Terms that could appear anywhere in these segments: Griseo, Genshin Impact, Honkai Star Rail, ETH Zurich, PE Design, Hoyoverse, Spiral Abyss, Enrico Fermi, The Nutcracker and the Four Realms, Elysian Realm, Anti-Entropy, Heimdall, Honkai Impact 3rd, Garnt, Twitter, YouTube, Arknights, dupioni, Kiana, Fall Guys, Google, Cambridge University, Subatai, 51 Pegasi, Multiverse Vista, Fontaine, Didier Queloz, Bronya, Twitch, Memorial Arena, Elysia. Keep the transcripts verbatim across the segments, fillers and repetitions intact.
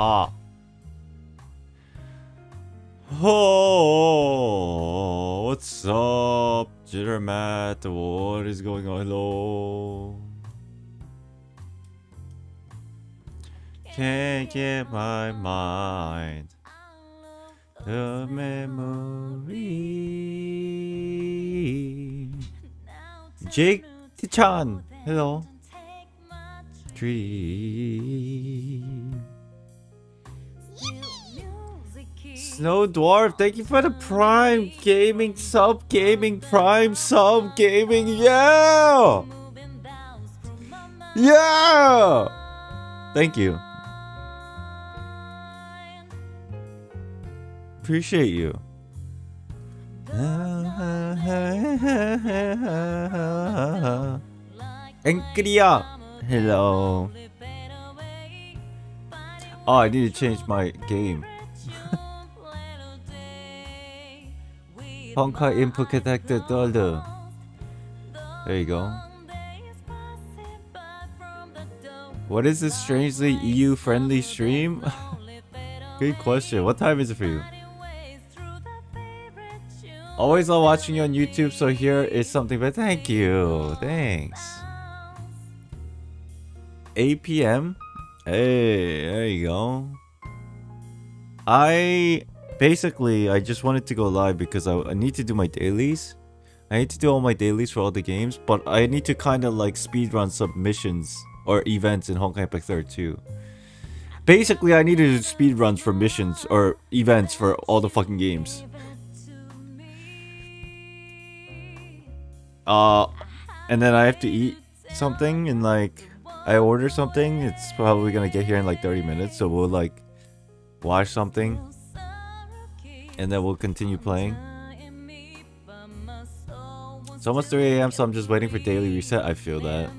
Ah. Oh, what's up, Jittermat? What is going on? Hello. Can't get my mind. The memory. Jake Tichan, hello. Dream. Snow Dwarf, thank you for the Prime Gaming sub, gaming Prime sub, gaming, yeah, yeah. Thank you. Appreciate you. Enkria, hello. Oh, I need to change my game. Honkai Impact third. There you go. What is this strangely E U friendly stream? Good question. What time is it for you? Always love watching you on YouTube, so here is something, but thank you. Thanks. eight P M? Hey, there you go. I... Basically, I just wanted to go live because I, I need to do my dailies. I need to do all my dailies for all the games, but I need to kind of like speedrun submissions or events in Honkai Impact third too. Basically, I need to do speedruns for missions or events for all the fucking games. Uh, and then I have to eat something and like, I order something. It's probably gonna get here in like thirty minutes, so we'll like watch something. And then we'll continue playing. It's almost three A M, so I'm just waiting for daily reset. I feel that.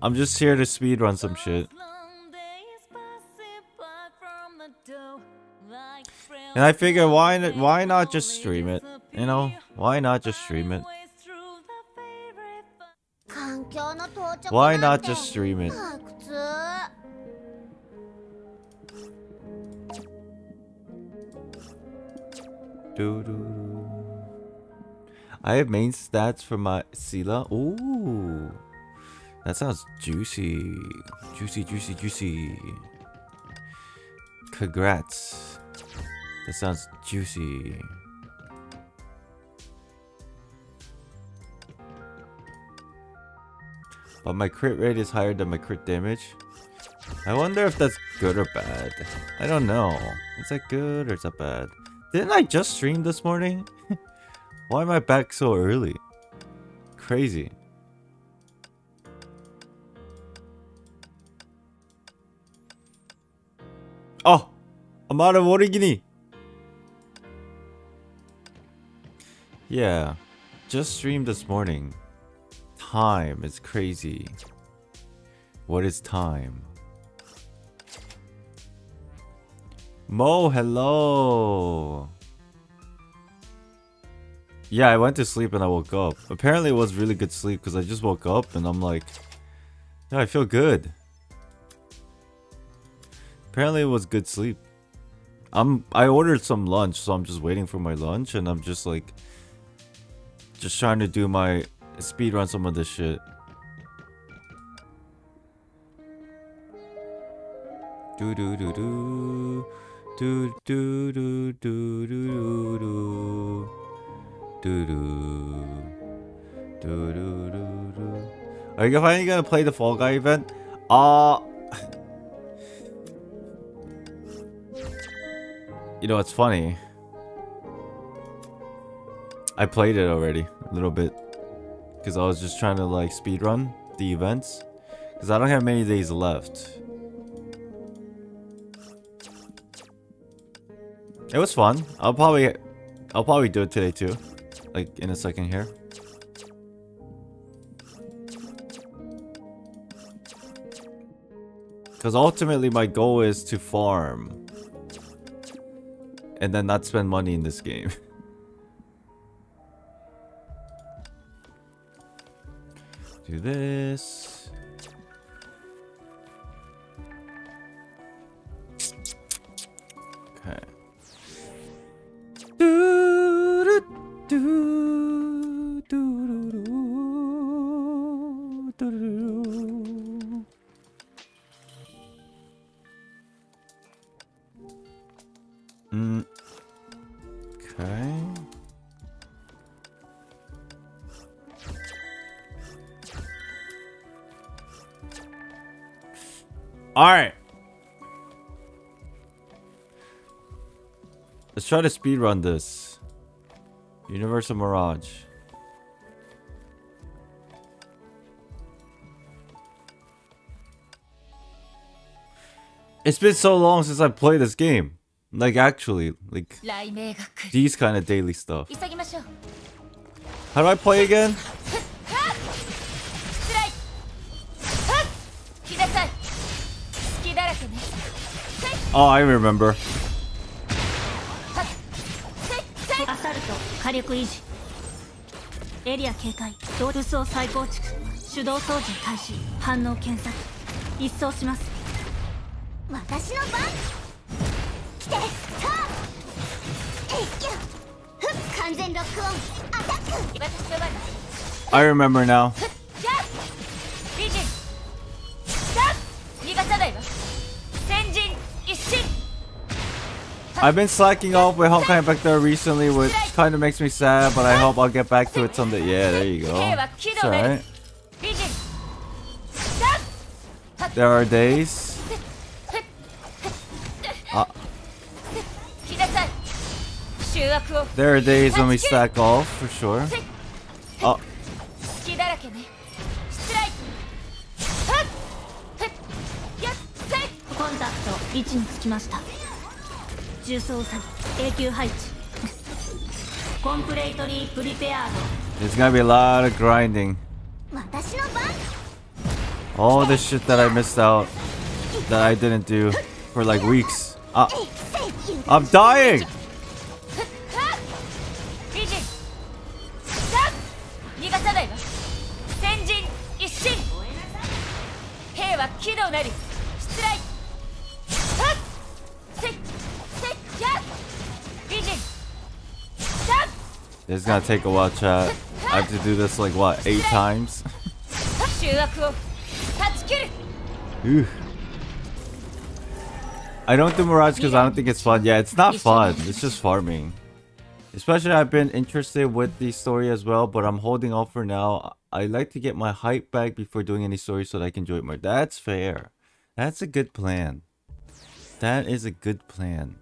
I'm just here to speedrun some shit. And I figure, why not, why not just stream it? You know, why not just stream it? Why not just stream it? I have main stats for my Scylla. Ooh, that sounds juicy. Juicy, juicy, juicy. Congrats. That sounds juicy. But my crit rate is higher than my crit damage. I wonder if that's good or bad. I don't know. Is that good or is that bad? Didn't I just stream this morning? Why am I back so early? Crazy. Oh! I'm out of Origini! Yeah. Just streamed this morning. Time is crazy. What is time? Mo, hello. Yeah, I went to sleep and I woke up. Apparently it was really good sleep because I just woke up and I'm like, yeah, I feel good. Apparently it was good sleep. I'm I ordered some lunch, so I'm just waiting for my lunch and I'm just like just trying to do my speedrun some of this shit. Do do do do do do do do do do do do do do. Are you finally gonna play the Fall Guy event? Uh you know, it's funny. I played it already a little bit. Because I was just trying to like speedrun the events. Because I don't have many days left. It was fun. I'll probably I'll probably do it today too. Like in a second here. Because ultimately my goal is to farm. And then not spend money in this game. do this. Okay. Do, do, do, do, do, do, do. Mm. Okay. All right. Let's try to speedrun this. Universal Mirage. It's been so long since I played this game. Like actually, like these kind of daily stuff. How do I play again? Oh, I remember. I remember now. I've been slacking off with Honkai Impact there recently, which kind of makes me sad, but I hope I'll get back to it someday. Yeah, there you go. It's alright. There are days. Uh, there are days when we slack off, for sure. Oh. There's gonna be a lot of grinding. All this shit that I missed out, that I didn't do for like weeks. Uh, I'm dying! It's gonna take a while, chat. I have to do this like what, eight times? I don't do Mirage because I don't think it's fun. Yeah, it's not fun. It's just farming. Especially I've been interested with the story as well, but I'm holding off for now. I like to get my hype back before doing any story so that I can enjoy it more. That's fair. That's a good plan. That is a good plan.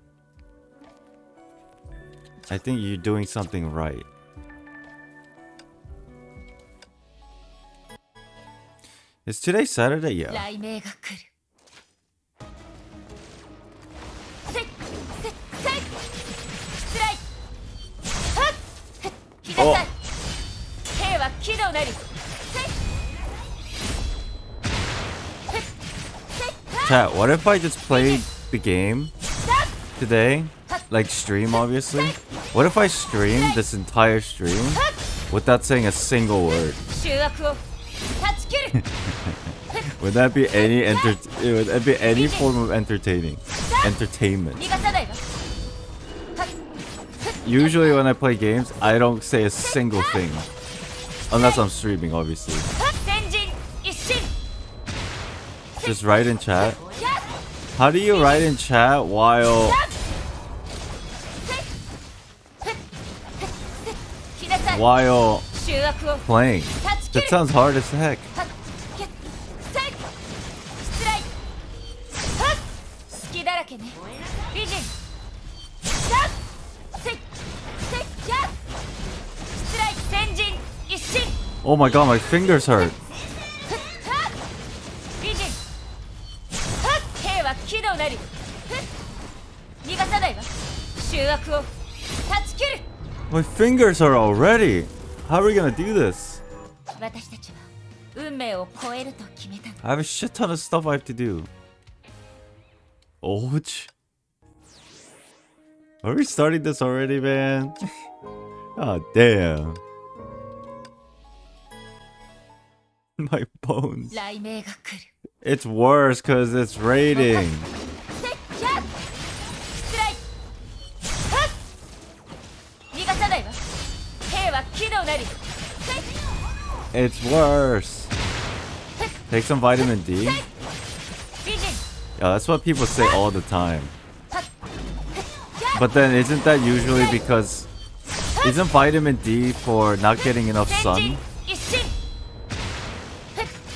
I think you're doing something right. Is today Saturday? Yeah. Oh. Chat, what if I just played the game today? Like stream, obviously. What if I stream this entire stream without saying a single word? Would that be any enter? Would that be any form of entertaining? Entertainment. Usually when I play games, I don't say a single thing, unless I'm streaming, obviously. Just write in chat. How do you write in chat while? While playing. That sounds hard as heck. Oh my god, my fingers hurt. My fingers are already. How are we gonna do this? I have a shit ton of stuff I have to do. Oh, are we starting this already, man? Oh damn. my bones. It's worse because it's raiding. It's worse. Take some vitamin D. Yeah, that's what people say all the time. But then isn't that usually because... Isn't vitamin D for not getting enough sun?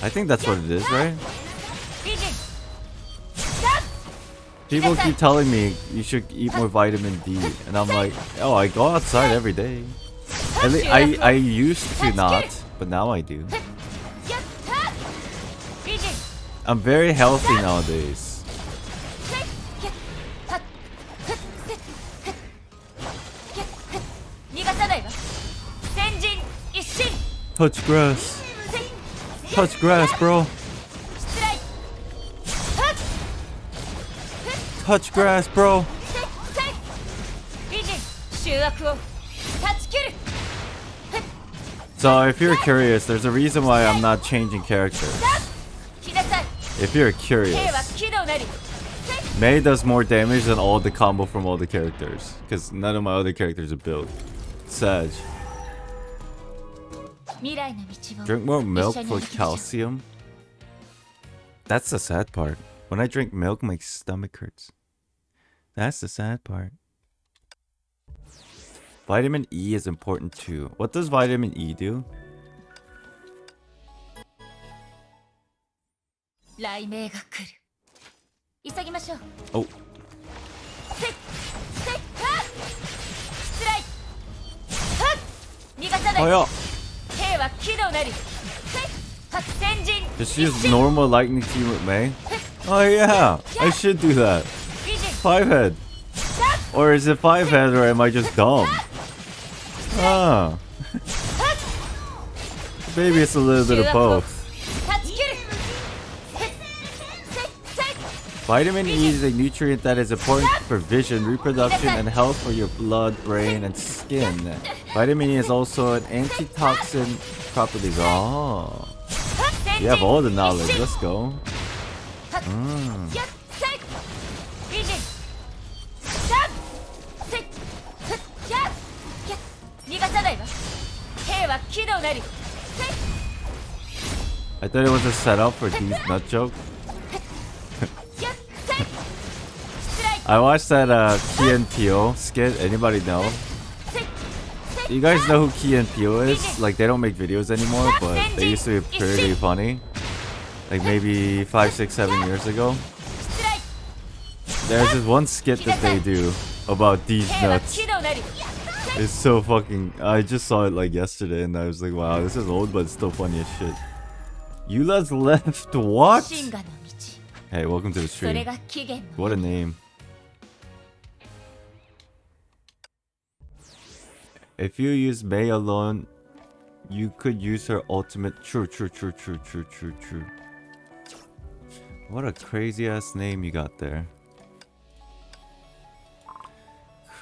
I think that's what it is, right? People keep telling me you should eat more vitamin D. And I'm like, oh, I go outside every day. At least I, I used to not, but now I do. I'm very healthy nowadays. Touch grass. Touch grass, bro. Touch grass, bro. So if you're curious, there's a reason why I'm not changing characters. If you're curious, Mei does more damage than all the combo from all the characters, because none of my other characters are built. Sag. Drink more milk for calcium. That's the sad part. When I drink milk, my stomach hurts. That's the sad part. Vitamin E is important too. What does vitamin E do? Oh. Just use normal lightning team with Mei. Oh yeah, I should do that. Five head. Or is it five head or am I just dumb? Ah. Maybe it's a little bit of both. Vitamin E is a nutrient that is important for vision, reproduction, and health for your blood, brain, and skin. Vitamin E is also an antitoxin properties. Oh. You have all the knowledge. Let's go. Mm. I thought it was a setup for these nut jokes. I watched that uh, Key and Peele skit. Anybody know? You guys know who Key and Peele is? Like, they don't make videos anymore, but they used to be pretty funny. Like maybe five, six, seven years ago. There's this one skit that they do about these nuts. It's so fucking... I just saw it like yesterday and I was like, wow, this is old but it's still funny as shit. Yula's left what? Hey, welcome to the stream. What a name. If you use Mei alone, you could use her ultimate. True, true, true, true, true, true, true. What a crazy ass name you got there.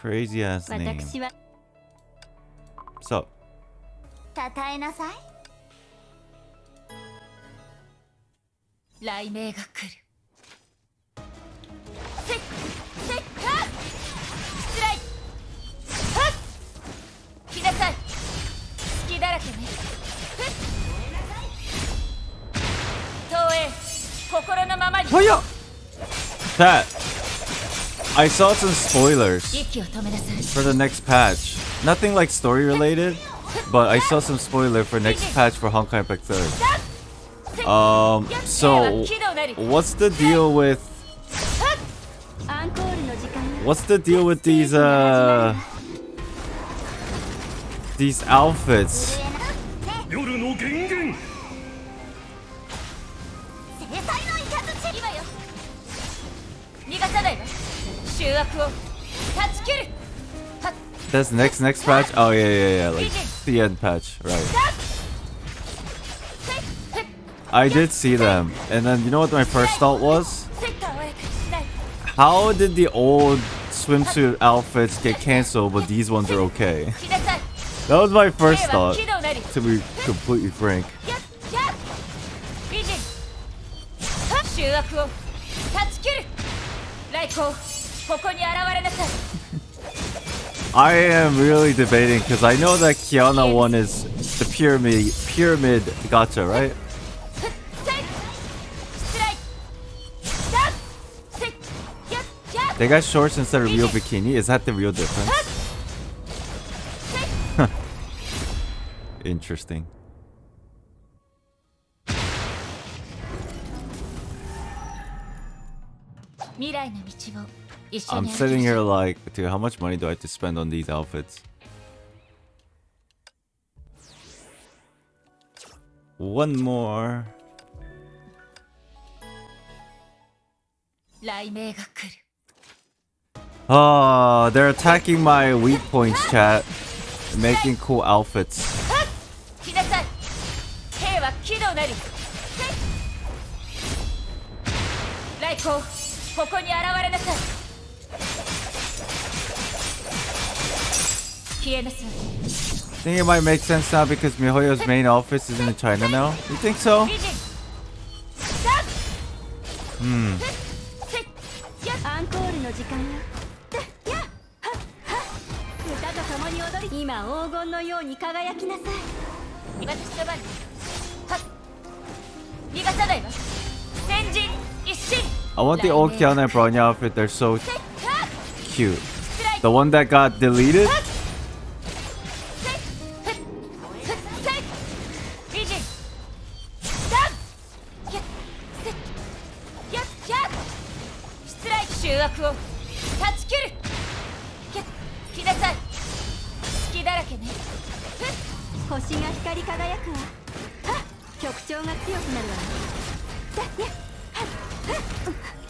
Crazy ass name. So. Hiya! That. I saw some spoilers for the next patch. Nothing like story related, but I saw some spoiler for next patch for Honkai Impact third. Um, so, what's the deal with... What's the deal with these, uh... these outfits? That's next, next patch? Oh, yeah, yeah, yeah, like, the end patch, right. I did see them, and then you know what my first thought was? How did the old swimsuit outfits get cancelled, but these ones are okay? That was my first thought, to be completely frank. I am really debating because I know that Kiana one is the pyramid pyramid gacha, right? They got shorts instead of real bikini. Is that the real difference? Interesting. I'm sitting here like, dude, how much money do I have to spend on these outfits? One more. Oh, they're attacking my weak points, chat. Making cool outfits. I think it might make sense now because MiHoYo's main office is in China now. You think so? Hmm. I want the old Kiana and Bronya outfit, they're so cute. The one that got deleted?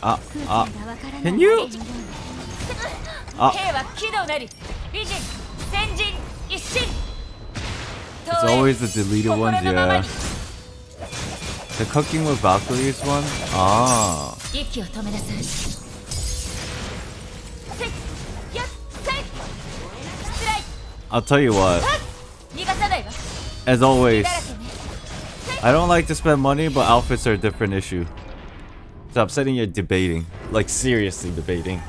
Uh, uh, can you? Uh. It's always the deleted ones, yeah. The cooking with Valkyries one? Ah. I'll tell you what. As always, I don't like to spend money, but outfits are a different issue. Stop saying you're debating. Like, seriously debating.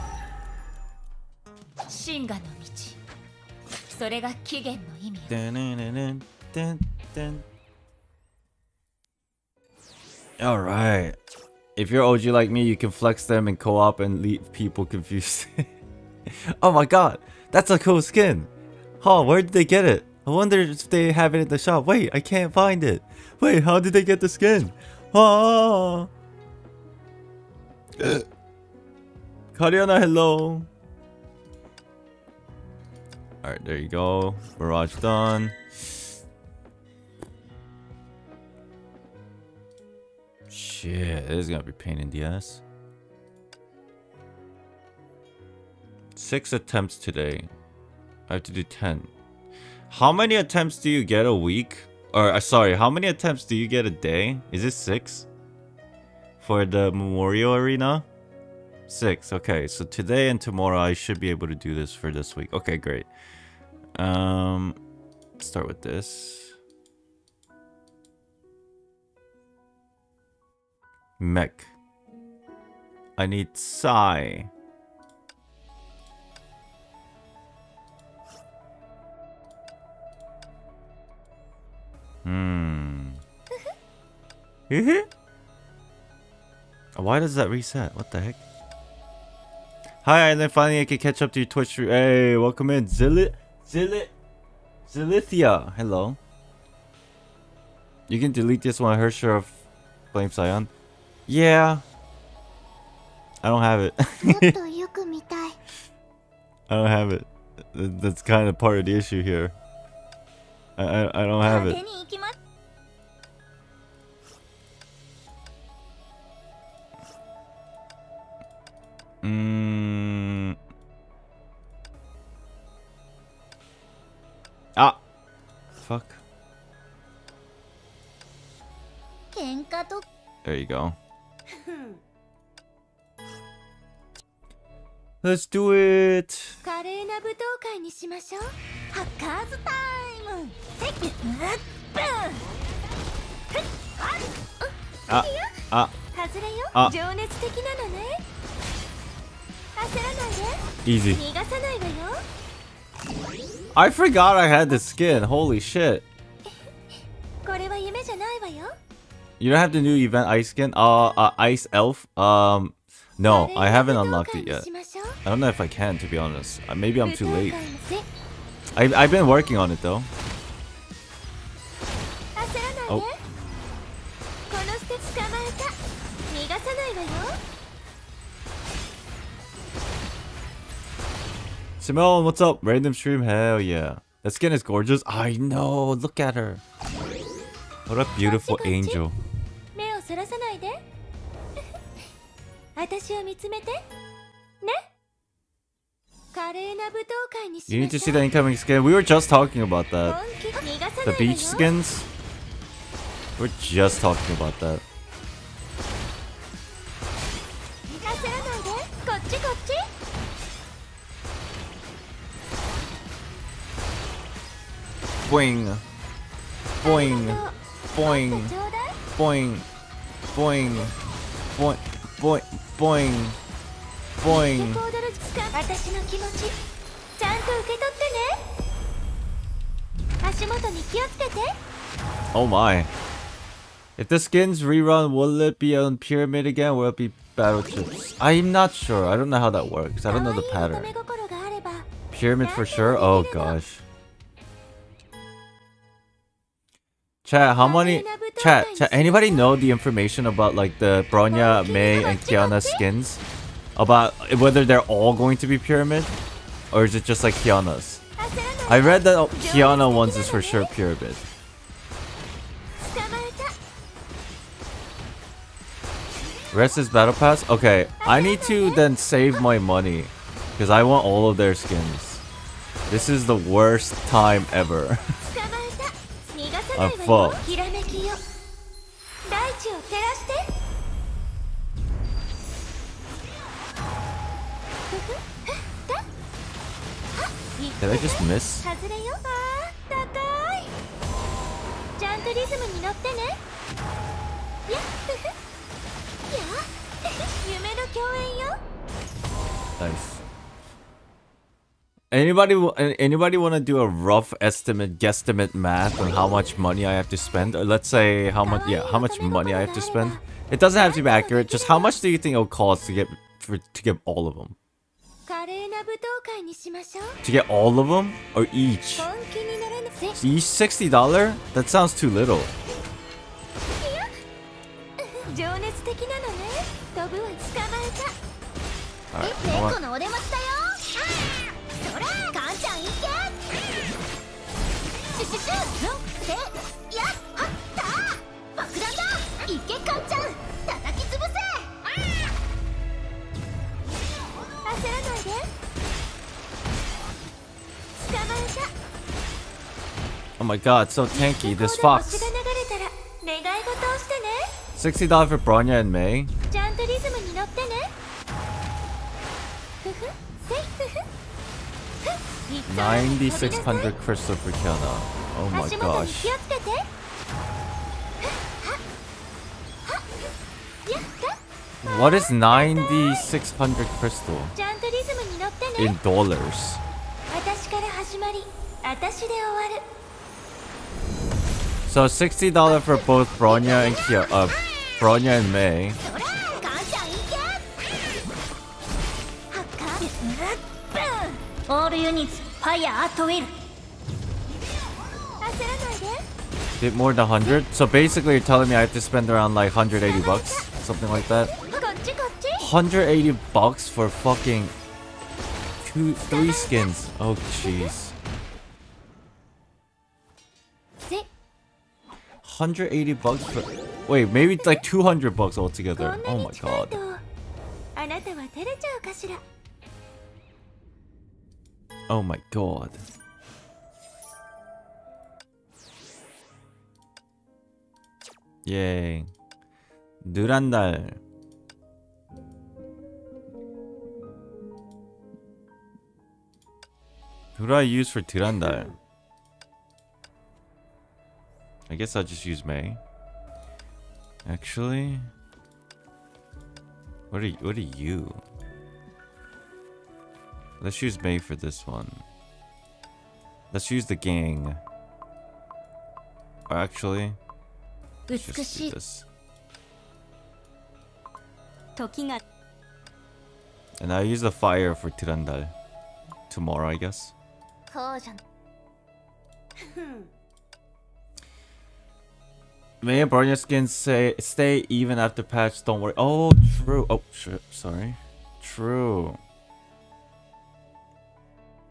Alright. If you're O G like me, you can flex them in co-op and leave people confused. Oh my god! That's a cool skin! Oh, where did they get it? I wonder if they have it in the shop. Wait, I can't find it. Wait, how did they get the skin? Oh! Kariana, hello. Alright, there you go. Mirage done. Shit, this is gonna be a pain in the ass. Six attempts today. I have to do ten. How many attempts do you get a week? Or, uh, sorry, how many attempts do you get a day? Is it six? For the Memorial Arena? Six, okay. So today and tomorrow I should be able to do this for this week. Okay, great. Um, start with this. Mech. I need Sai. Hmm. Why does that reset? What the heck? Hi, and then finally I can catch up to your Twitch stream. Hey, welcome in. Zillit. Zillit. Zillithia. Hello. You can delete this one. Hersher of Flame Scion. Yeah. I don't have it. I don't have it. That's kind of part of the issue here. I, I, I don't have it. Mm. Ah, fuck. There you go. Let's do it. Ah, ah, Ah. Easy. I forgot I had this skin. Holy shit. You don't have the new event ice skin? Uh, uh ice elf? Um, no, I haven't unlocked it yet. I don't know if I can, to be honest. Uh, maybe I'm too late. I, I've been working on it though. Oh. Simone, what's up? Random stream? Hell yeah. That skin is gorgeous. I know. Look at her. What a beautiful angel. You need to see the incoming skin. We were just talking about that. The beach skins. We're just talking about that. Boing. Boing. Boing. Boing. Boing. Boing. Boing. Boing. Boing. Oh my. If the skins rerun, will it be on Pyramid again, or will it be Battleships? I'm not sure. I don't know how that works. I don't know the pattern. Pyramid for sure? Oh gosh. Chat, how many... Chat, chat, anybody know the information about like the Bronya, Mei, and Kiana skins? About whether they're all going to be Pyramid? Or is it just like Kiana's? I read that oh, Kiana ones is for sure Pyramid. Rest is battle pass? Okay, I need to then save my money because I want all of their skins. This is the worst time ever. I'm fucked. Did I just miss? Nice. Anybody anybody want to do a rough estimate, guesstimate math on how much money I have to spend? Or let's say how much, yeah, how much money I have to spend. It doesn't have to be accurate. Just how much do you think it'll cost to get for, to get all of them? To get all of them or each? Each sixty dollars? That sounds too little. Alright, oh my god, so tanky, this fox. sixty dollars for Bronya and Mei. ninety-six hundred crystal for Kiana. Oh my gosh. What is ninety-six hundred crystal? In dollars. So sixty dollars for both Bronya and Kiana, uh, Bronya and Mei. All units, fire at will. Did more than one hundred? So basically you're telling me I have to spend around like one hundred eighty bucks? Something like that? one hundred eighty bucks for fucking two, three skins. Oh jeez. one hundred eighty bucks for... Wait, maybe it's like two hundred bucks altogether. Oh my god. Oh my god. Yay. Durandal. Who do I use for Durandal? I guess I'll just use Mei. Actually... What are you? What are you? Let's use May for this one. Let's use the gang. Or actually, let's just do this. And I use the fire for Tirandal tomorrow, I guess. May and Barney skins say stay even after patch. Don't worry. Oh, true. Oh, true. Sorry. True.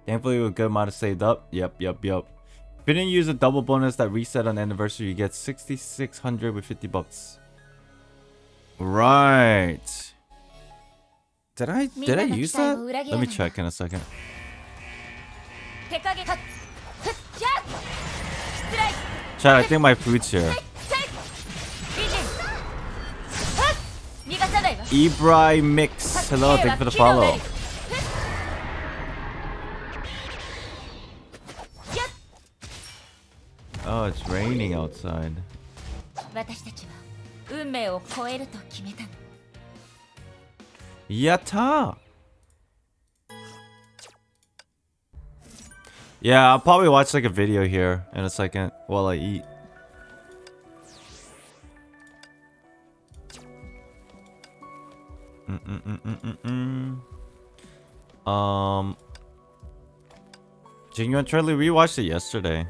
Thankfully, with a good amount of saved up. Yep, yep, yep. If you didn't use a double bonus that reset on anniversary, you get sixty-six hundred with fifty bucks. Right. Did I did I use that? Let me check in a second. Chat, I think my food's here. Ibrai Mix, hello, thank you for the follow. Oh, it's raining outside. Yatta! Yeah, I'll probably watch like a video here in a second while I eat. Mm mm mm mm mm mm. Um, Genuine Charlie rewatched it yesterday.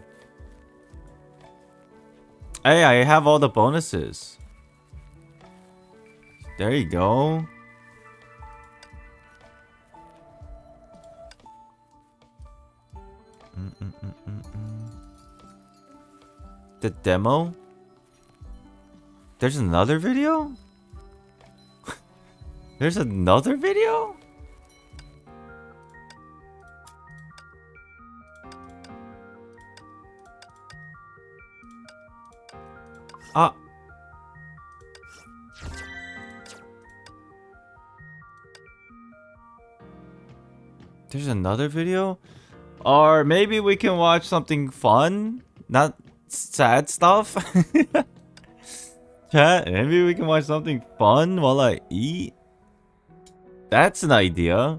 Hey, I have all the bonuses. There you go. Mm, mm, mm, mm, mm. The demo? There's another video? There's another video? Ah. There's another video? Or maybe we can watch something fun, not sad stuff. Chat, maybe we can watch something fun while I eat. That's an idea.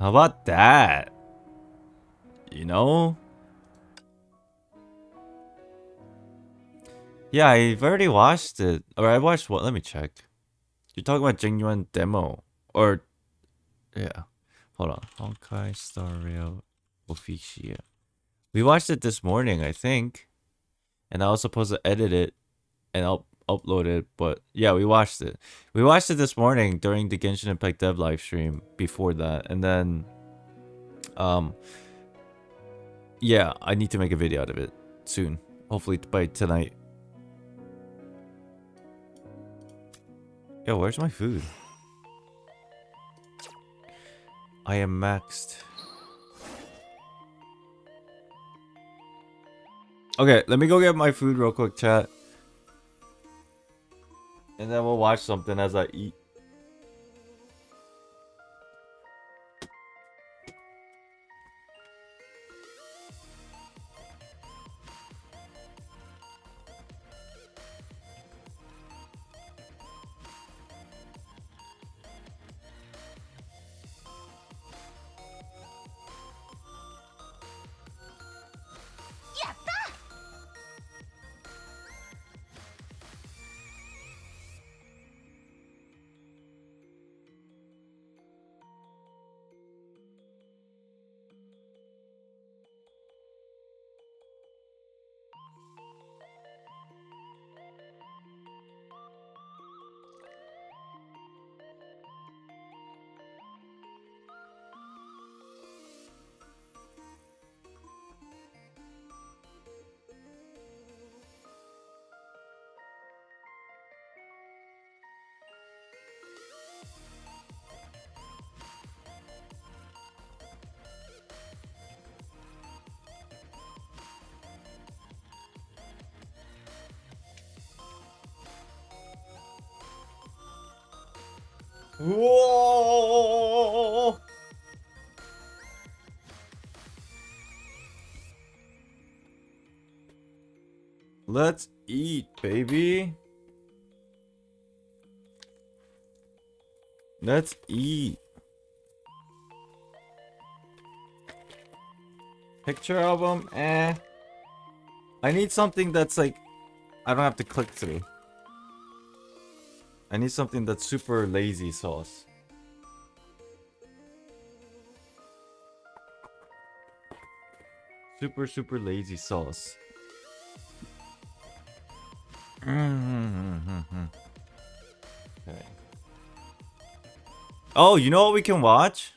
How about that? You know? Yeah, I've already watched it. Or I watched what? Let me check. You're talking about Jingyuan demo. Or... yeah. Hold on. Honkai Star Rail. Official. We watched it this morning, I think, and I was supposed to edit it and up upload it, but yeah, we watched it. We watched it this morning during the Genshin Impact Dev live stream before that, and then, um, yeah, I need to make a video out of it soon. Hopefully by tonight. Yo, where's my food? I am maxed. Okay, let me go get my food real quick, chat. And then we'll watch something as I eat. Whoa! Let's eat, baby. Let's eat. Picture album, eh. I need something that's like, I don't have to click through. I need something that's super lazy sauce. Super, super lazy sauce. Okay. Oh, you know what we can watch?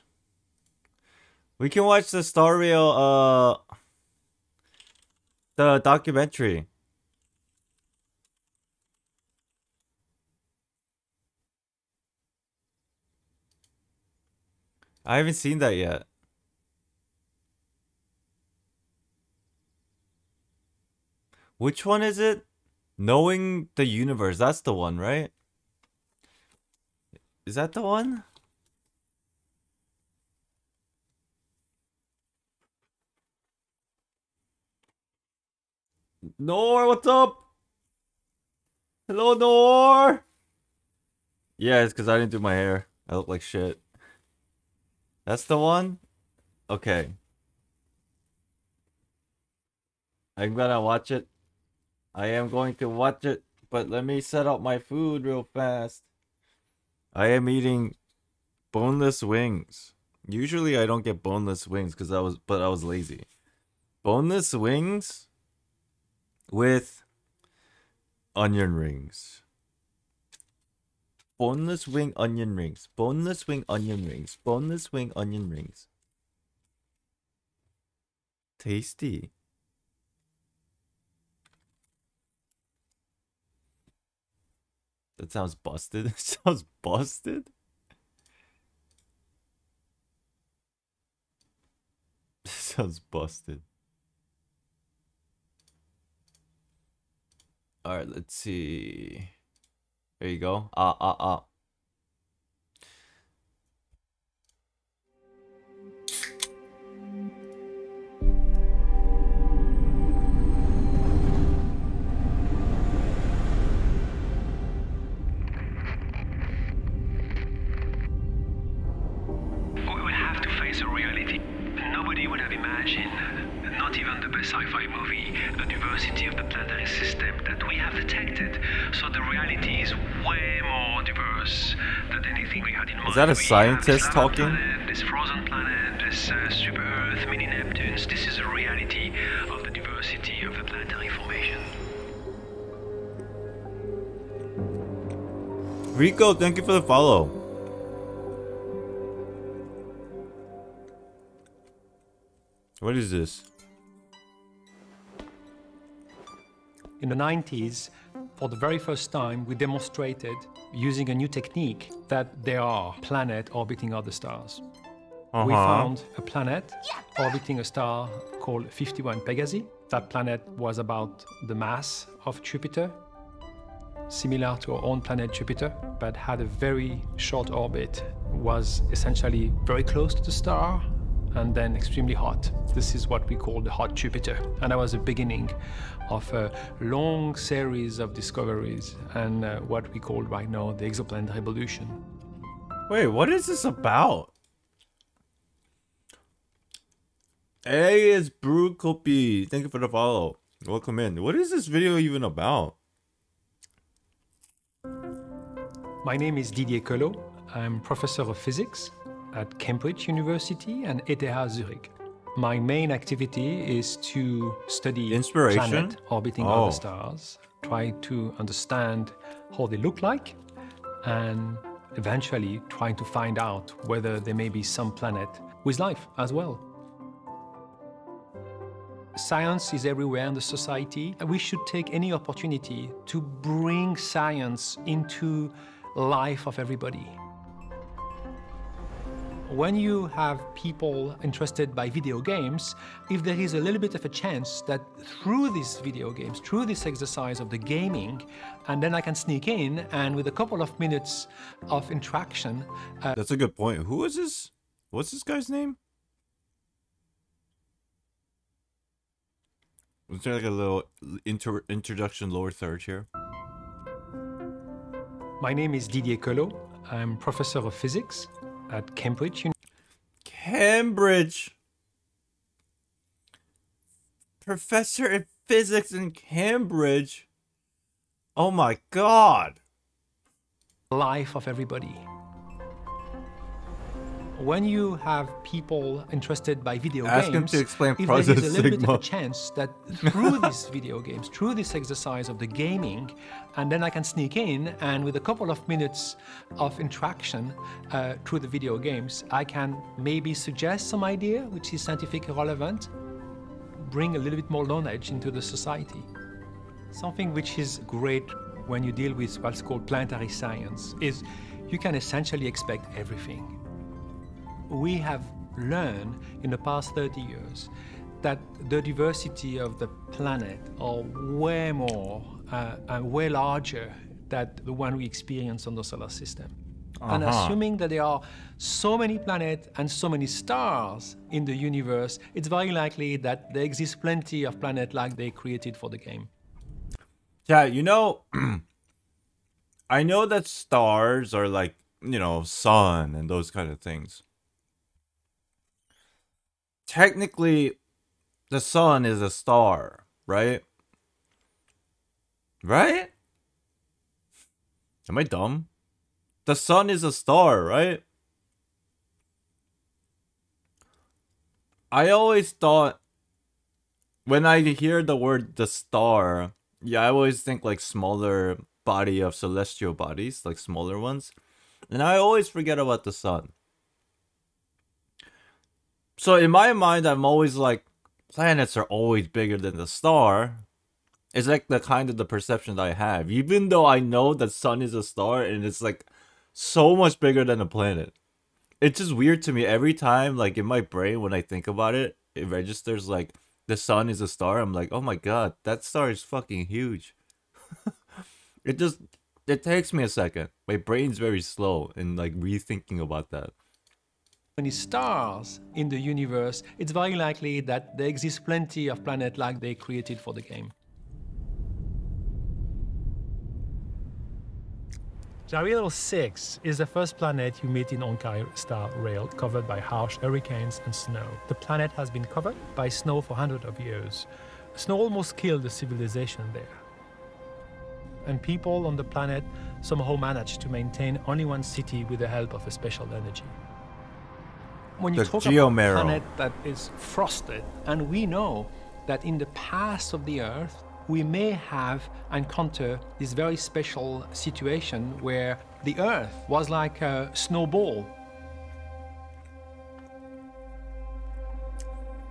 We can watch the Star Rail, uh, the documentary. I haven't seen that yet. Which one is it? Knowing the Universe. That's the one, right? Is that the one? Noor, what's up? Hello, Noor! Yeah, it's because I didn't do my hair. I look like shit. That's the one? Okay. I'm gonna watch it. I am going to watch it, but let me set up my food real fast. I am eating boneless wings. Usually I don't get boneless wings because I was, but I was lazy. Boneless wings with onion rings. Boneless wing onion rings. Boneless wing onion rings. Boneless wing onion rings. Tasty. That sounds busted. That sounds busted. That sounds busted. All right, let's see. There you go. Ah, ah, ah. Sci-fi movie, the diversity of the planetary system that we have detected, so the reality is way more diverse than anything we had in mind. Is that a scientist talking? Planet, this frozen planet, this uh, super Earth, mini Neptunes, this is a reality of the diversity of the planetary formation. Rico, thank you for the follow. What is this? In the nineties, for the very first time, we demonstrated, using a new technique, that there are planets orbiting other stars. Uh-huh. We found a planet orbiting a star called fifty-one Pegasi. That planet was about the mass of Jupiter, similar to our own planet Jupiter, but had a very short orbit, was essentially very close to the star, and then extremely hot. This is what we call the hot Jupiter. And that was the beginning of a long series of discoveries and uh, what we call right now the exoplanet revolution. Wait, what is this about? Hey, it's Brew Copy. Thank you for the follow. Welcome in. What is this video even about? My name is Didier Queloz. I'm professor of physics at Cambridge University and E T H Zurich. My main activity is to study planets orbiting oh. other stars, try to understand how they look like, and eventually trying to find out whether there may be some planet with life as well. Science is everywhere in the society, and we should take any opportunity to bring science into life of everybody. When you have people interested by video games, if there is a little bit of a chance that through these video games, through this exercise of the gaming, and then I can sneak in and with a couple of minutes of interaction. Uh, That's a good point. Who is this? What's this guy's name? Is there like a little inter introduction lower third here? My name is Didier Queloz. I'm professor of physics at Cambridge. Cambridge. Professor of physics in Cambridge. Oh my God. Life of everybody. When you have people interested by video Ask games, them to explain if Project there is a little Sigma. Bit of a chance that through these video games, through this exercise of the gaming, and then I can sneak in, and with a couple of minutes of interaction uh, through the video games, I can maybe suggest some idea which is scientifically relevant, bring a little bit more knowledge into the society. Something which is great when you deal with what's called planetary science is you can essentially expect everything. We have learned in the past thirty years that the diversity of the planet are way more, uh, uh, way larger than the one we experience on the solar system. Uh-huh. And assuming that there are so many planets and so many stars in the universe, it's very likely that there exists plenty of planets like they created for the game. Yeah, you know, I know that stars are like, you know, sun and those kind of things. Technically, the sun is a star, right? Right? Am I dumb? The sun is a star, right? I always thought, when I hear the word the star, yeah, I always think like smaller body of celestial bodies, like smaller ones. And I always forget about the sun. So in my mind, I'm always like, planets are always bigger than the star. It's like the kind of the perception that I have, even though I know that sun is a star and it's like so much bigger than a planet. It's just weird to me every time, like in my brain, when I think about it, it registers like the sun is a star. I'm like, oh my God, that star is fucking huge. It just, it takes me a second. My brain's very slow in like rethinking about that. Many stars in the universe, it's very likely that there exists plenty of planets like they created for the game. Jarilo six is the first planet you meet in Honkai Star Rail, covered by harsh hurricanes and snow. The planet has been covered by snow for hundreds of years. Snow almost killed the civilization there. And people on the planet somehow managed to maintain only one city with the help of a special energy. When you the talk Geomero. About a planet that is frosted, and we know that in the past of the Earth, we may have encountered this very special situation where the Earth was like a snowball.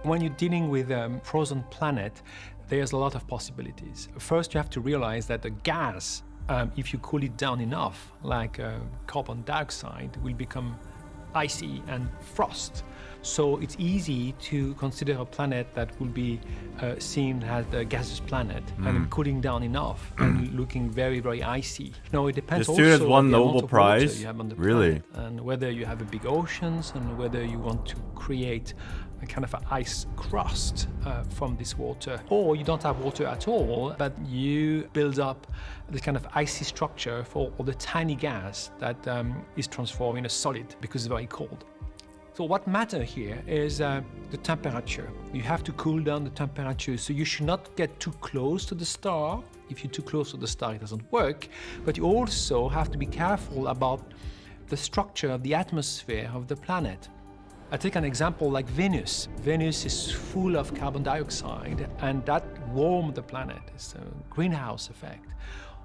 When you're dealing with a frozen planet, there's a lot of possibilities. First, you have to realize that the gas, um, if you cool it down enough, like uh, carbon dioxide, will become icy and frost. So it's easy to consider a planet that will be uh, seen as a gaseous planet mm. and cooling down enough and looking very, very icy. No, it depends this also dude has won on the Nobel Prize. You have on the really? And whether you have a big oceans and whether you want to create a kind of an ice crust uh, from this water, or you don't have water at all, but you build up this kind of icy structure for all the tiny gas that um, is transformed in a solid because it's very cold. So what matters here is uh, the temperature. You have to cool down the temperature, so you should not get too close to the star. If you're too close to the star, it doesn't work. But you also have to be careful about the structure of the atmosphere of the planet. I take an example like Venus. Venus is full of carbon dioxide, and that warms the planet. It's a greenhouse effect.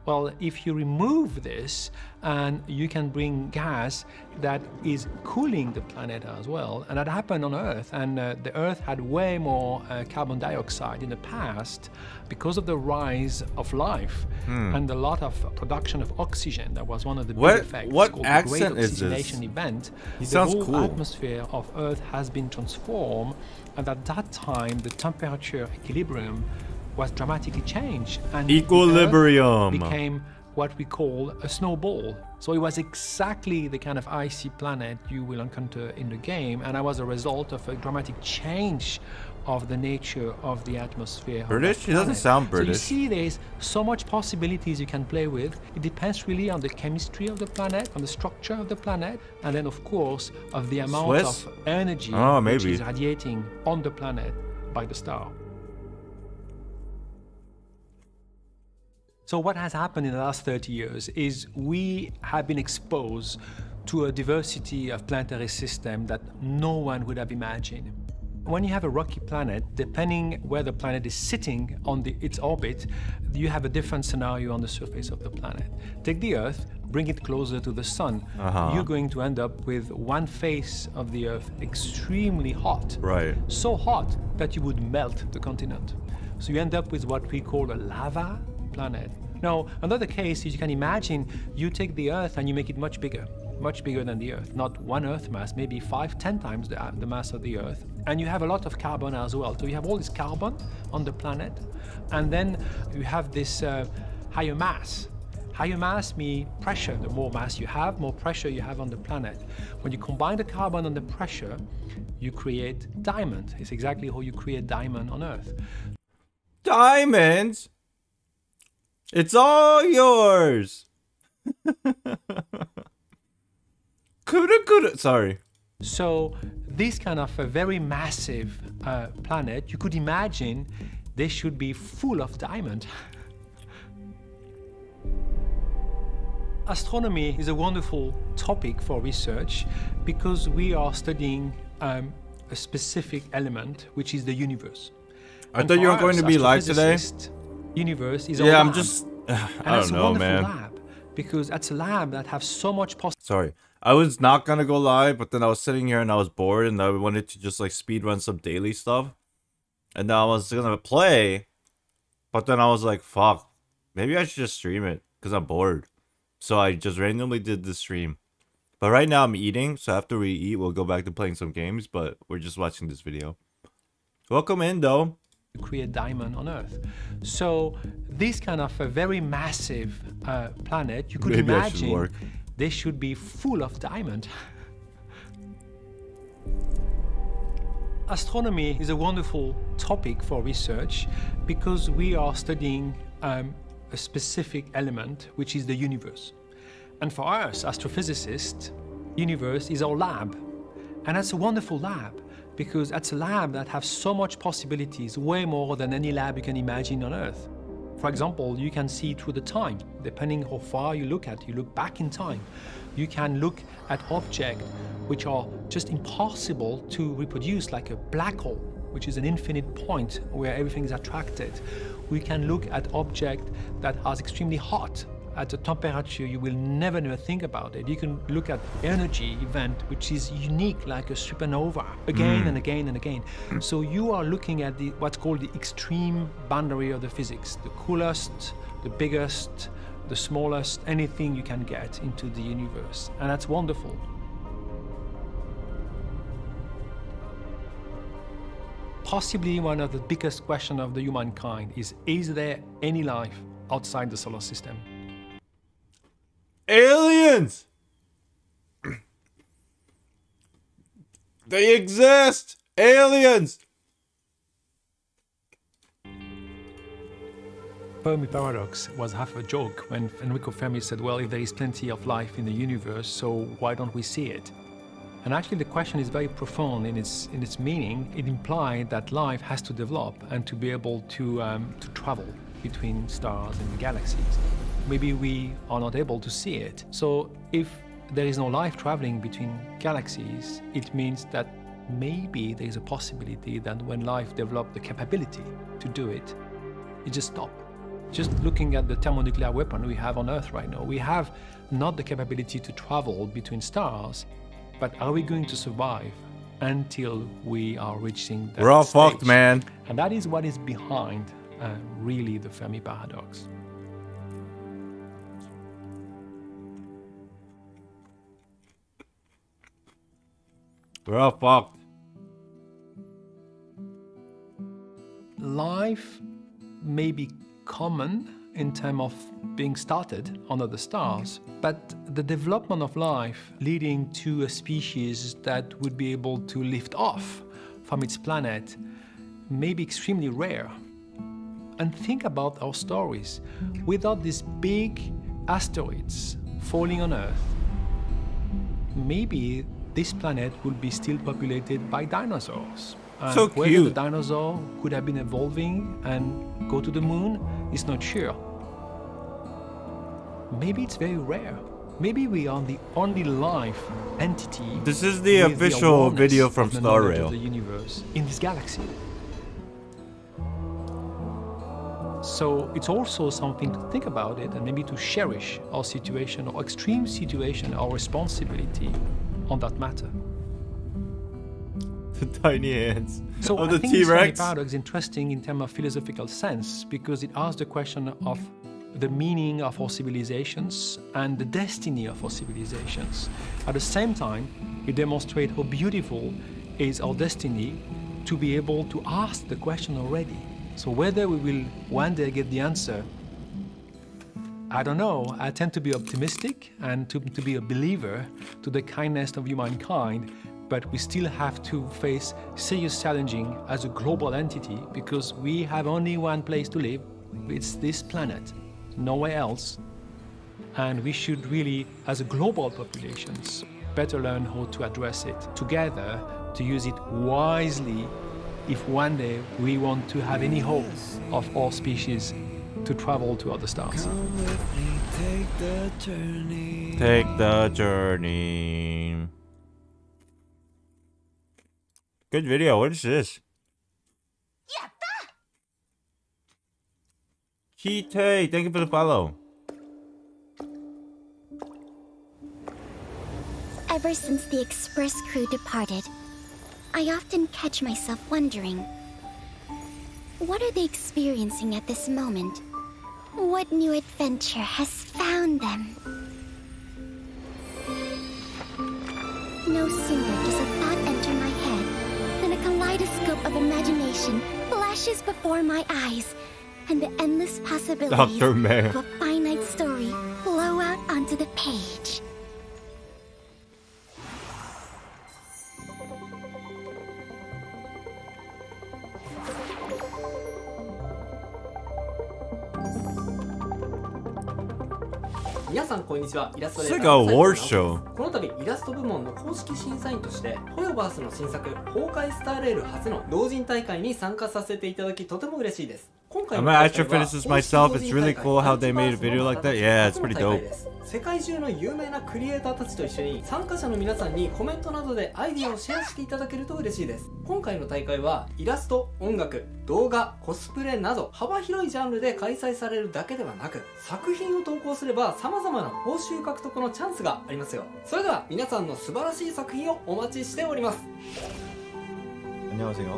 Well, if you remove this, and you can bring gas that is cooling the planet as well, and that happened on Earth, and uh, the Earth had way more uh, carbon dioxide in the past because of the rise of life mm. and a lot of production of oxygen. That was one of the what, big effects. What called accent the Great Oxygenation is this? Event. He the sounds whole cool. atmosphere of Earth has been transformed, and at that time, the temperature equilibrium was dramatically changed, and equilibrium became what we call a snowball. So it was exactly the kind of icy planet you will encounter in the game, and that was a result of a dramatic change of the nature of the atmosphere. British? It doesn't sound British. So you see, there's so much possibilities you can play with. It depends really on the chemistry of the planet, on the structure of the planet, and then of course of the amount Swiss? of energy oh, maybe. which is radiating on the planet by the star. So what has happened in the last thirty years is we have been exposed to a diversity of planetary systems that no one would have imagined. When you have a rocky planet, depending where the planet is sitting on the, its orbit, you have a different scenario on the surface of the planet. Take the Earth, bring it closer to the sun, uh-huh. you're going to end up with one face of the Earth extremely hot. Right. So hot that you would melt the continent. So you end up with what we call a lava planet. Now, another case is you can imagine you take the Earth and you make it much bigger. much bigger than the Earth, not one Earth mass, maybe five, ten times the, the mass of the Earth. And you have a lot of carbon as well. So you have all this carbon on the planet, and then you have this uh, higher mass. Higher mass means pressure. The more mass you have, more pressure you have on the planet. When you combine the carbon and the pressure, you create diamond. It's exactly how you create diamond on Earth. Diamonds? It's all yours! Kuda kuda. Sorry. So this kind of a very massive uh, planet, you could imagine they should be full of diamond. Astronomy is a wonderful topic for research because we are studying um, a specific element, which is the universe. I and thought you were going to be live today. Universe is yeah, a I'm lab. just. Uh, I don't know, man. Lab because that's a lab that has so much possibility. Sorry. I was not gonna go live, but then I was sitting here and I was bored and I wanted to just like speedrun some daily stuff. And then I was gonna play, but then I was like, fuck, maybe I should just stream it because I'm bored. So I just randomly did the stream. But right now I'm eating, so after we eat, we'll go back to playing some games, but we're just watching this video. Welcome in though. Create diamond on Earth. So this kind of a very massive uh, planet, you could maybe imagine. I should work. They should be full of diamond. Astronomy is a wonderful topic for research because we are studying um, a specific element, which is the universe. And for us, astrophysicists, universe is our lab. And that's a wonderful lab because that's a lab that has so much possibilities, way more than any lab you can imagine on Earth. For example, you can see through the time, depending how far you look at, you look back in time. You can look at objects which are just impossible to reproduce, like a black hole, which is an infinite point where everything is attracted. We can look at objects that are extremely hot, at a temperature you will never, never think about it. You can look at energy event, which is unique, like a supernova, again mm. and again and again. So you are looking at the, what's called the extreme boundary of the physics, the coolest, the biggest, the smallest, anything you can get into the universe. And that's wonderful. Possibly one of the biggest questions of the humankind is, is there any life outside the solar system? Aliens! They exist! Aliens! Fermi Paradox was half a joke when Enrico Fermi said, well, if there is plenty of life in the universe, so why don't we see it? And actually the question is very profound in its, in its meaning. It implied that life has to develop and to be able to, um, to travel between stars and galaxies. Maybe we are not able to see it. So if there is no life traveling between galaxies, it means that maybe there is a possibility that when life developed the capability to do it, it just stopped. Just looking at the thermonuclear weapon we have on Earth right now, we have not the capability to travel between stars, but are we going to survive until we are reaching that We're all stage? fucked, man. And that is what is behind uh, really the Fermi Paradox. We're all fucked. Life may be common in terms of being started under the stars, but the development of life leading to a species that would be able to lift off from its planet may be extremely rare. And think about our stories without these big asteroids falling on Earth. Maybe this planet would be still populated by dinosaurs. And so cute. Whether the dinosaur could have been evolving and go to the moon is not sure. Maybe it's very rare. Maybe we are the only live entity. This is the official the video from Star Rail. The universe in this galaxy. So it's also something to think about it and maybe to cherish our situation, our extreme situation, our responsibility on that matter. The tiny hands so of I the T-Rex. So I think the paradox is interesting in terms of philosophical sense because it asks the question of the meaning of our civilizations and the destiny of our civilizations. At the same time, it demonstrates how beautiful is our destiny to be able to ask the question already. So whether we will one day get the answer, I don't know. I tend to be optimistic and to, to be a believer to the kindness of humankind, but we still have to face serious challenging as a global entity because we have only one place to live. It's this planet, nowhere else. And we should really, as a global population, better learn how to address it together, to use it wisely if one day we want to have any hope of all species to travel to other stars. Come with me, take the journey. Take the journey. Good video. What is this? Yeah. Kitei, thank you for the follow. Ever since the express crew departed, I often catch myself wondering, what are they experiencing at this moment? What new adventure has found them? No sooner does a thought enter my head than a kaleidoscope of imagination flashes before my eyes, and the endless possibilities of a finite story flow out onto the page. It's like a war show. この度イラスト部門の公式審査員としてHoyoverseの新作Honkai Star Rail初の同人大会に参加させていただきとても嬉しいです。今回の大会は世界中の有名なクリエイターたちと一緒に参加者の皆さんにコメントなどでアイディアをシェアしていただけると嬉しいです。今回の大会はイラスト、音楽、動画、コスプレなど幅広いジャンルで開催されるだけではなく、作品を投稿すれば様々な報酬獲得のチャンスがありますよ。それでは皆さんの素晴らしい作品をお待ちしております。こんにちは。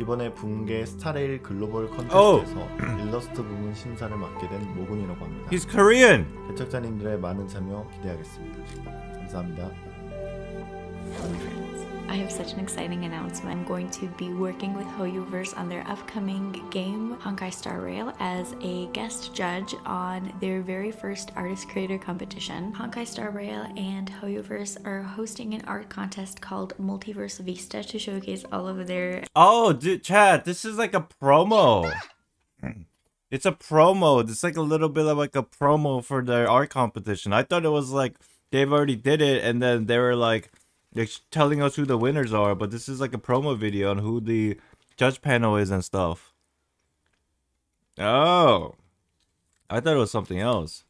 이번에 붕괴 스타레일 글로벌 컨텐츠에서 일러스트 부문 심사를 맡게 된 모군이라고 합니다. He's Korean. 개척자님들의 많은 참여 기대하겠습니다. 감사합니다. Hello friends. I have such an exciting announcement. I'm going to be working with Hoyoverse on their upcoming game Honkai Star Rail as a guest judge on their very first artist creator competition. Honkai Star Rail and Hoyoverse are hosting an art contest called Multiverse Vista to showcase all of their Oh, dude, chat, this is like a promo. It's a promo. It's like a little bit of like a promo for their art competition. I thought it was like they've already did it and then they were like They're telling us who the winners are, but this is like a promo video on who the judge panel is and stuff. Oh. I thought it was something else.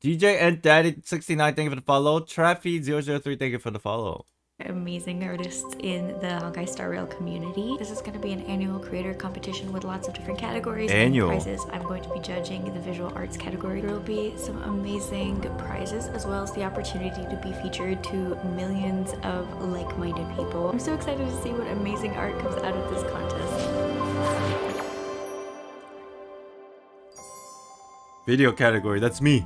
D J and Daddy sixty-nine, thank you for the follow. Traffy zero zero three, thank you for the follow. Amazing artists in the Honkai Star Rail community. This is going to be an annual creator competition with lots of different categories annual. and prizes. I'm going to be judging the visual arts category. There will be some amazing prizes as well as the opportunity to be featured to millions of like-minded people. I'm so excited to see what amazing art comes out of this contest. Video category, that's me.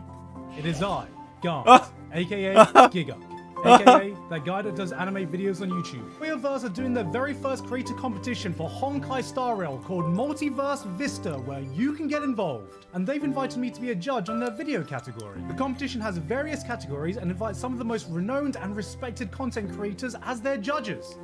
It is I, Garnt, ah! aka Giga. A K A that guy that does anime videos on YouTube. Hoyoverse are doing their very first creator competition for Honkai Star Rail called Multiverse Vista, where you can get involved. And they've invited me to be a judge on their video category. The competition has various categories and invites some of the most renowned and respected content creators as their judges.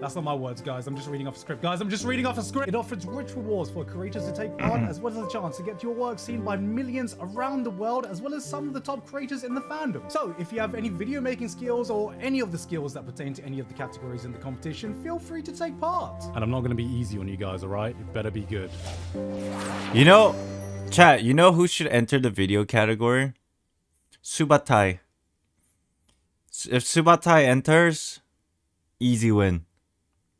That's not my words, guys. I'm just reading off a script. Guys, I'm just reading off a script. It offers rich rewards for creators to take part, as well as a chance to get your work seen by millions around the world, as well as some of the top creators in the fandom. So if you have any video making skills or any of the skills that pertain to any of the categories in the competition, feel free to take part. And I'm not going to be easy on you guys, all right? It better be good. You know, chat, you know who should enter the video category? Subatai. If Subatai enters, easy win.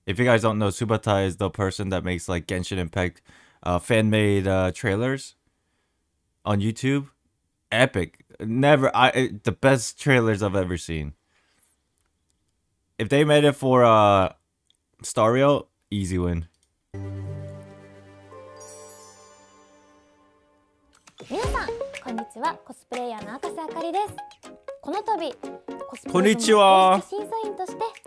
If you guys don't know, Subatai is the person that makes like Genshin Impact uh, fan-made uh, trailers on YouTube. Epic. Never, I the best trailers I've ever seen. If they made it for uh, Star Rail, easy win. Konnichiwa.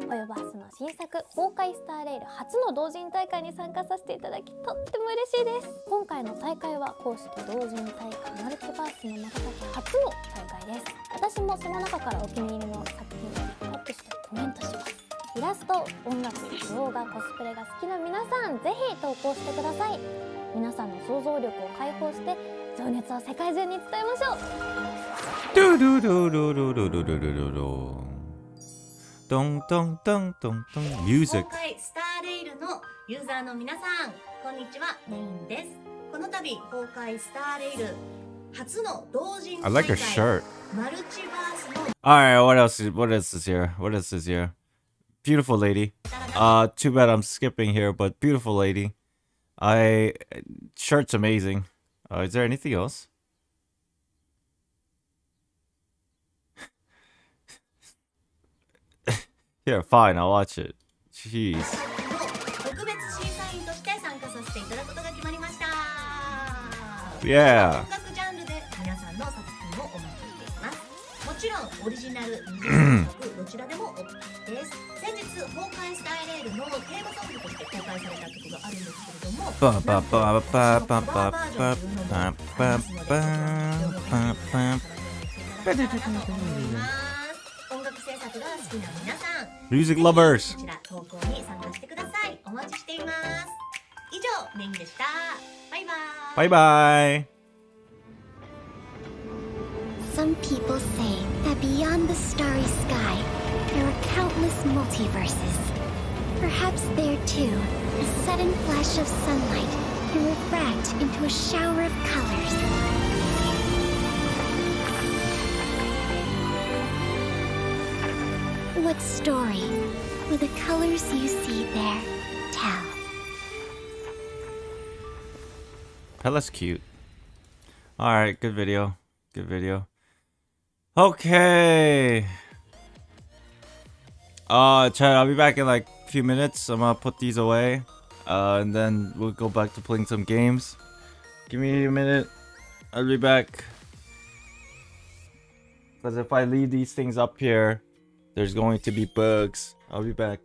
ホヨバースの新作崩壊スターレイル初の同人大会に参加させていただきとっても嬉しいです。今回の大会は公式同人大会マルチバースの長崎初の大会です。私もその中からお気に入りの作品をアップしてコメントします。イラスト、音楽、動画、コスプレが好きな皆さん、ぜひ投稿してください。皆さんの想像力を解放して情熱を世界中に伝えましょう。ドゥドゥドゥドゥドゥドゥドゥドゥドゥ。 Dong dong dong dong dong music. Honkai Star Rail のユーザーの皆さん、こんにちは、ネインです。この度、Honkai Star Rail初の同人大会マルチバースの Alright, what else is what else is here? What else is here? Beautiful lady. Uh, too bad I'm skipping here, but beautiful lady. I shirt's amazing. Uh, is there anything else? Yeah, fine, I'll watch it. Jeez. Yeah. Music lovers. Bye bye. Some people say that beyond the starry sky, there are countless multiverses. Perhaps there too, a sudden flash of sunlight can refract into a shower of colors. What story will the colors you see there tell? Pella's cute. Alright, good video. Good video. Okay. Uh, chat, I'll be back in like a few minutes. I'm gonna put these away. Uh, and then we'll go back to playing some games. Give me a minute. I'll be back. Because if I leave these things up here, there's going to be bugs. I'll be back.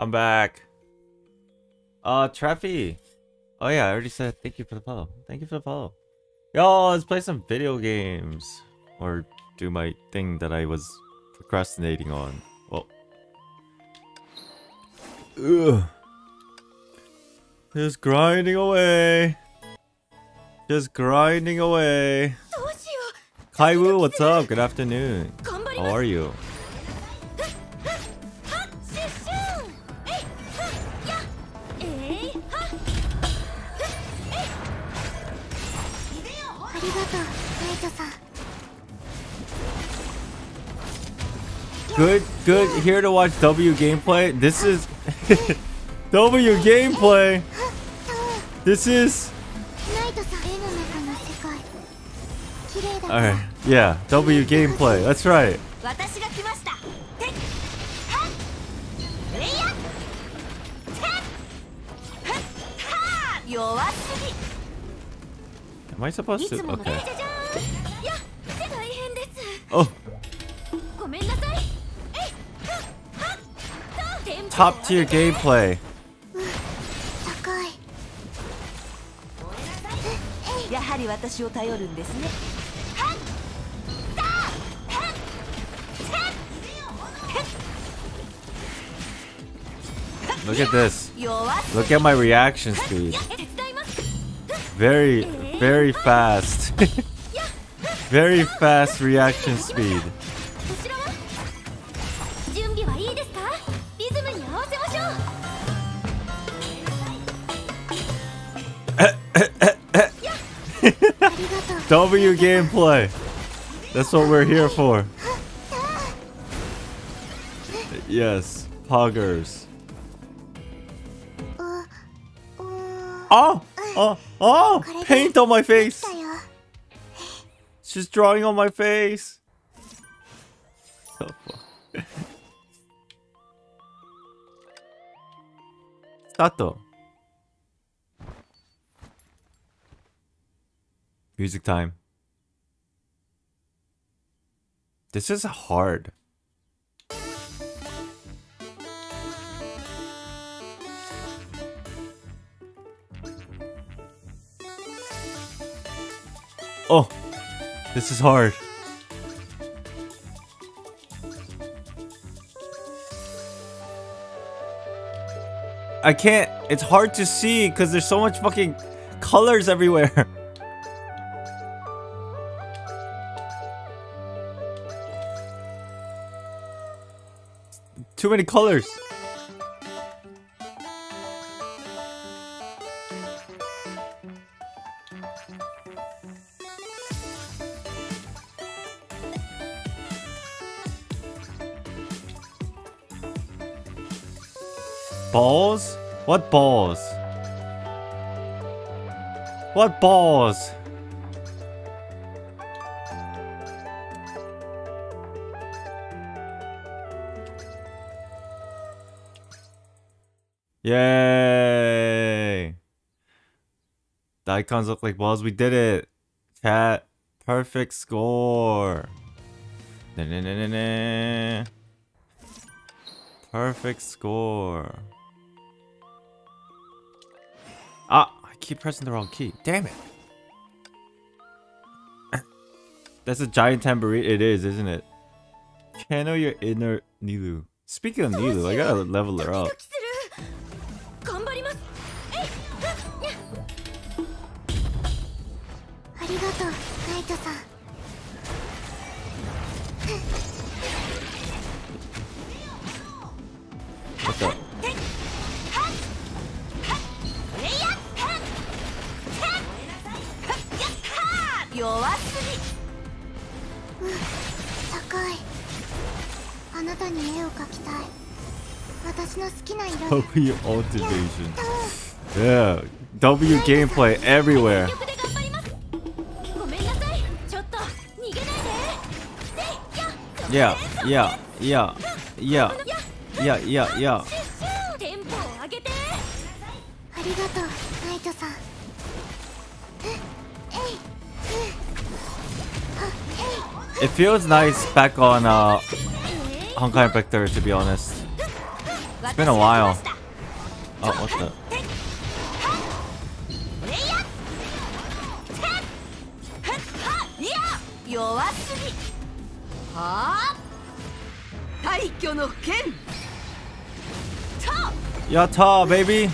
I'm back. Uh, Trappy. Oh yeah, I already said thank you for the follow. Thank you for the follow. Yo, let's play some video games. Or do my thing that I was procrastinating on. Well. Ugh. Just grinding away. Just grinding away. Kaiwu, what's up? Good afternoon. How are you? Good, good. Here to watch W gameplay. This is W gameplay. This is. All right. Yeah. W gameplay. That's right. Am I supposed to? Okay. Oh. Top tier gameplay. Look at this. Look at my reaction speed. Very, very fast. Very fast reaction speed. W gameplay. That's what we're here for. Yes, poggers. Oh, oh, oh! Paint on my face. She's drawing on my face. Stato. Music time. This is hard. Oh, this is hard. I can't. It's hard to see because there's so much fucking colors everywhere. Too many colors. Balls? What balls? What balls? Yay! The icons look like balls. We did it. Cat, perfect score. Na -na -na -na -na. Perfect score. Ah, I keep pressing the wrong key. Damn it! That's a giant tambourine. It is, isn't it? Channel your inner Nilu. Speaking of Nilu, I gotta level her up. What's up? W Automation. Yeah. W gameplay everywhere. Yeah, yeah, yeah, yeah, yeah, yeah, yeah. It feels nice back on uh, Honkai Impact third, to be honest. It's been a while. Oh, what's that? Yatta, baby!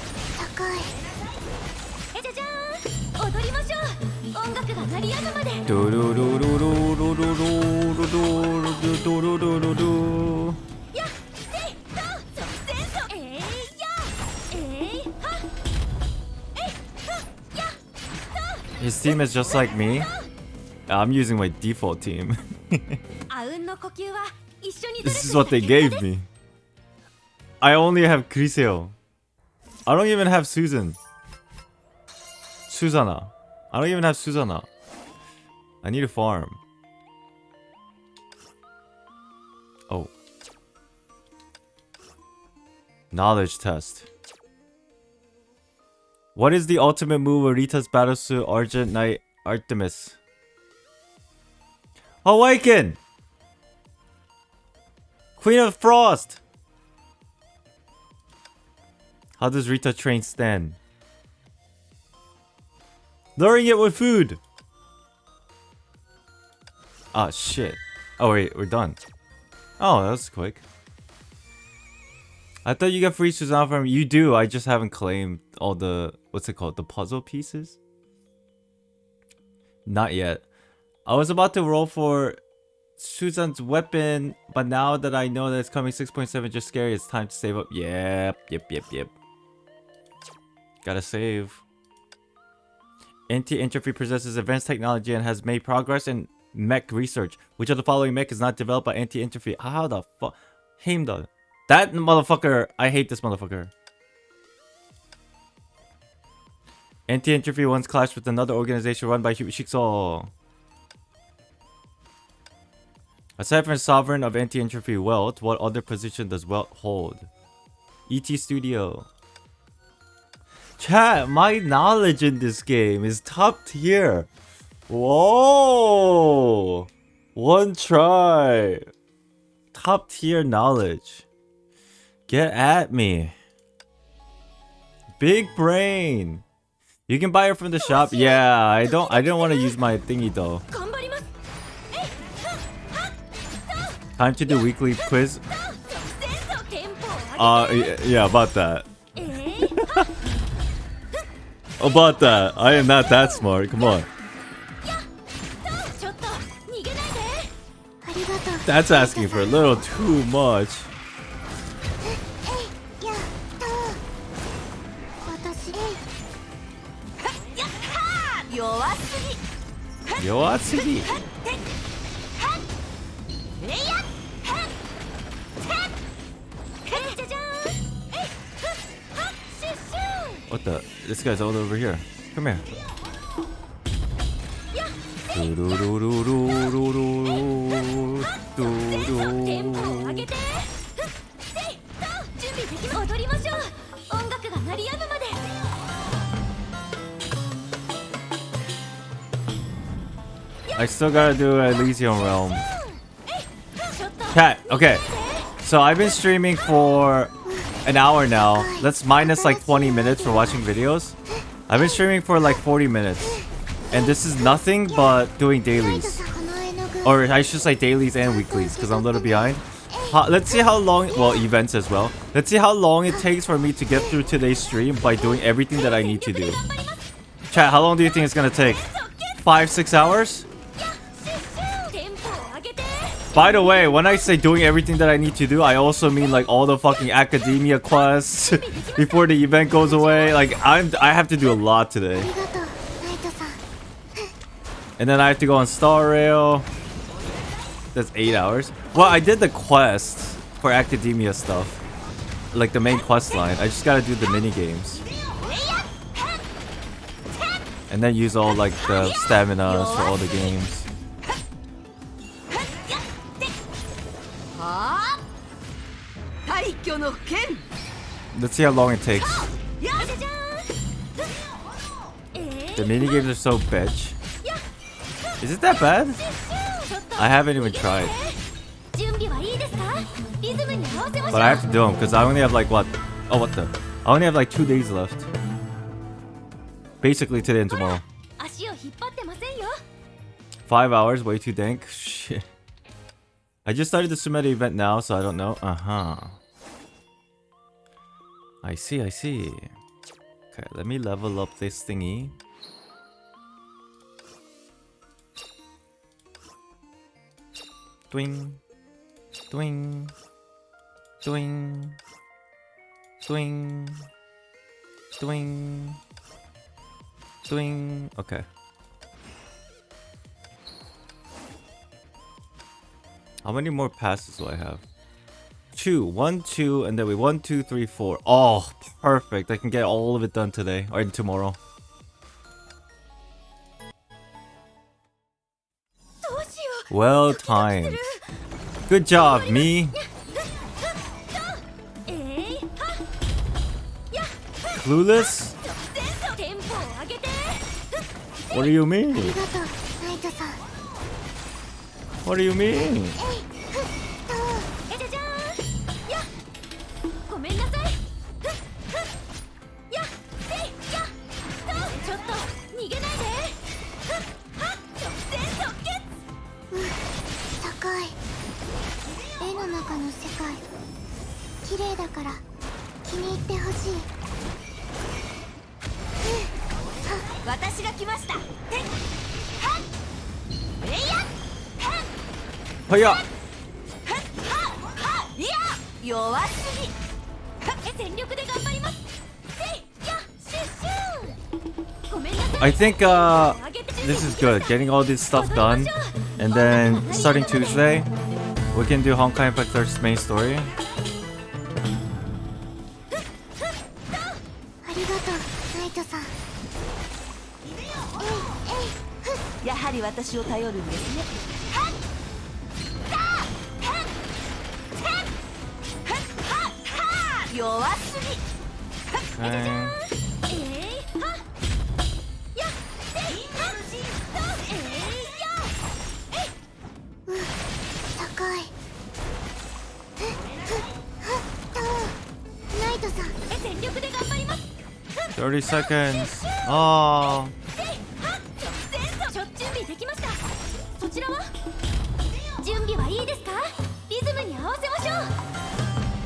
Do do do do do do do do do do do do. His team is just like me. I'm using my default team. This is what they gave me. I only have Criseo. I don't even have Susan. Susanna. I don't even have Susanna. I need a farm. Oh. Knowledge test. What is the ultimate move of Rita's battle suit Argent Knight Artemis? Awaken! Queen of Frost! How does Rita train stand? Luring it with food! Ah, shit. Oh wait, we're done. Oh, that was quick. I thought you got free Susanna from me. You do, I just haven't claimed all the... What's it called? The puzzle pieces? Not yet. I was about to roll for Susan's weapon, but now that I know that it's coming six point seven just scary, it's time to save up. Yep, yep, yep, yep. Gotta save. Anti-Entropy possesses advanced technology and has made progress in mech research. Which of the following mech is not developed by Anti-Entropy? How the fuck? Heimdall. That motherfucker. I hate this motherfucker. Anti-Entropy once clashed with another organization run by Shixo. Aside from Sovereign of Anti-Entropy Wealth, what other position does Wealth hold? E T Studio. Chat, my knowledge in this game is top tier. Whoa! One try. Top tier knowledge. Get at me. Big brain. You can buy it from the shop. Yeah, I don't I didn't want to use my thingy though. Time to do weekly quiz. Uh, yeah, yeah, about that. About that. I am not that smart. Come on. That's asking for a little too much. Yowatsugi. What the? This guy's all over here. Come here. I still gotta do Elysian Realm. Cat, okay. So I've been streaming for an hour now. Let's minus like twenty minutes for watching videos. I've been streaming for like forty minutes. And this is nothing but doing dailies. Or I should say dailies and weeklies because I'm a little behind. How, let's see how long... Well, events as well. Let's see how long it takes for me to get through today's stream by doing everything that I need to do. Chat, how long do you think it's gonna take? Five, six hours? By the way, when I say doing everything that I need to do, I also mean like all the fucking academia quests before the event goes away. Like I'm, I have to do a lot today. And then I have to go on Star Rail. That's eight hours. Well, I did the quest for academia stuff, like the main quest line. I just gotta do the mini games. And then use all like the stamina for all the games. Let's see how long it takes. The minigames are so bitch. Is it that bad? I haven't even tried. But I have to do them because I only have like what? Oh, what the? I only have like two days left. Basically today and tomorrow. Five hours, way too dank. Shit. I just started the Sumeda event now, so I don't know. Uh huh. I see, I see. Okay, let me level up this thingy. Twing. Twing. Twing. Twing. Twing. Twing. Okay. How many more passes do I have? Two. One, two, and then we one, two, three, four. Oh, perfect. I can get all of it done today or tomorrow. Well timed. Good job, me. Clueless? What do you mean? What do you mean? Hiya! I think uh, this is good. Getting all this stuff done, and then starting Tuesday, we can do Honkai Impact third's main story. Okay. Thirty seconds. Oh.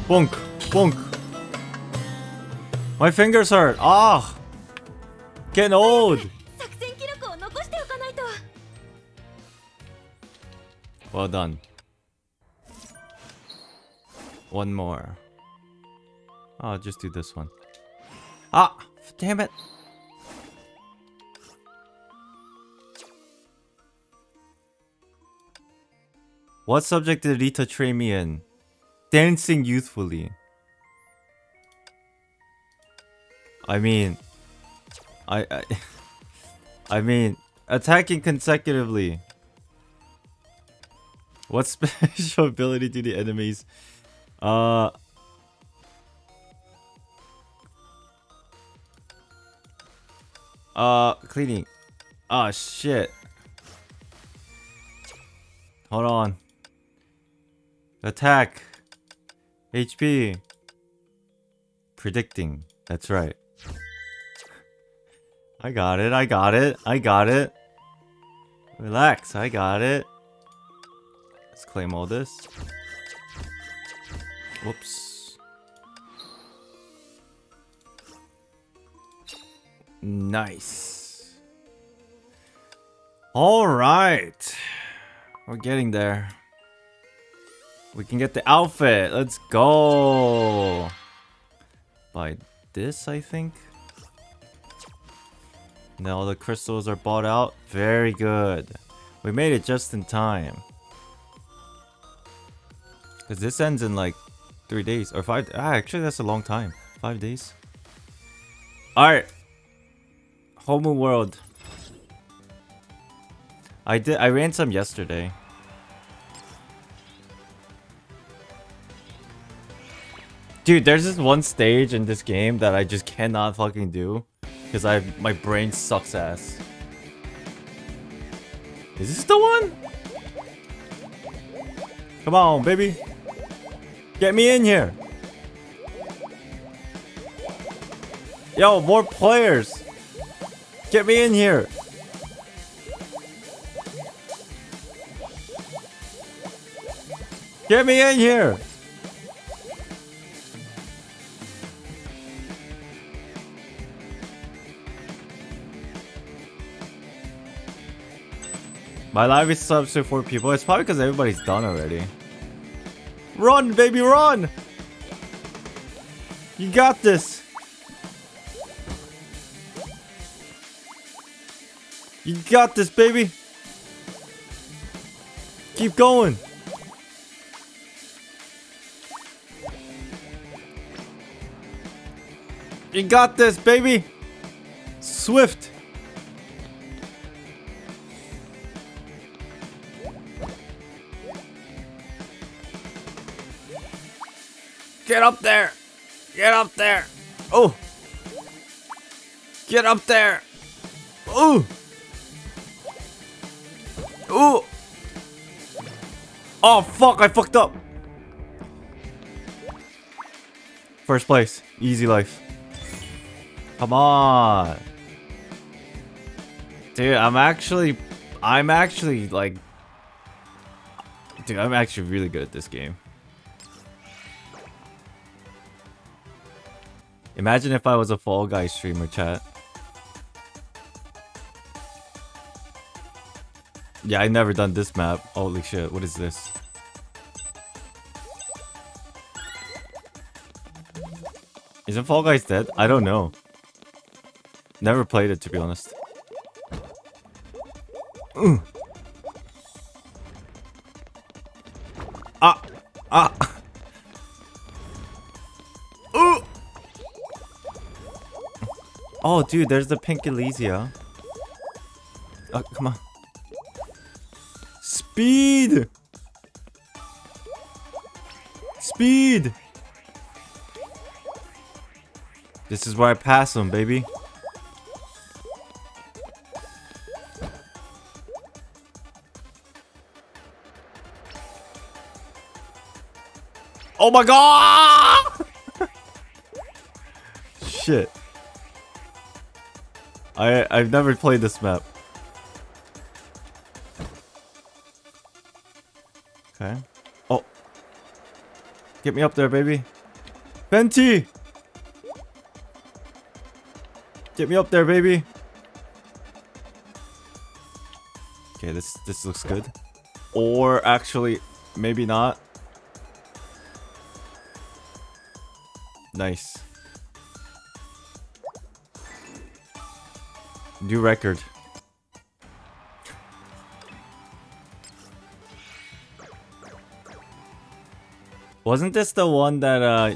Bonk, bonk. My fingers hurt. Ah, getting old. Well done. One more. I'll just do this one. Ah, damn it. What subject did Rita train me in? Dancing youthfully. I mean, I, I, I mean, attacking consecutively. What special ability do the enemies? Uh, uh, cleaning. Ah, shit. Hold on. Attack. H P. Predicting. That's right. I got it. I got it. I got it. Relax. I got it. Let's claim all this. Whoops. Nice. All right. We're getting there. We can get the outfit. Let's go. Bye. This, I think. Now the crystals are bought out. Very good. We made it just in time. Because this ends in like three days or five. Ah, actually, that's a long time. Five days. Alright. Homu World. I did. I ran some yesterday. Dude, there's this one stage in this game that I just cannot fucking do because I my brain sucks ass. Is this the one? Come on, baby. Get me in here. Yo, more players. Get me in here. Get me in here. My live is subs to four people. It's probably because everybody's done already. Run, baby, run! You got this. You got this, baby. Keep going. You got this, baby. Swift. Get up there! Get up there! Oh! Get up there! Ooh! Ooh! Oh fuck, I fucked up! First place. Easy life. Come on! Dude, I'm actually... I'm actually like... Dude, I'm actually really good at this game. Imagine if I was a Fall Guy streamer, chat. Yeah, I've never done this map. Holy shit, what is this? Isn't Fall Guys dead? I don't know. Never played it, to be honest. Ooh. Ah! Ah! Oh, dude, there's the pink Elysia. Oh, come on. Speed! Speed! This is where I pass him, baby. Oh my god! Shit. I, I've never played this map. Okay. Oh. Get me up there, baby. Fenty! Get me up there, baby. Okay, this, this looks good. Or actually, maybe not. Nice. New record. Wasn't this the one that, uh...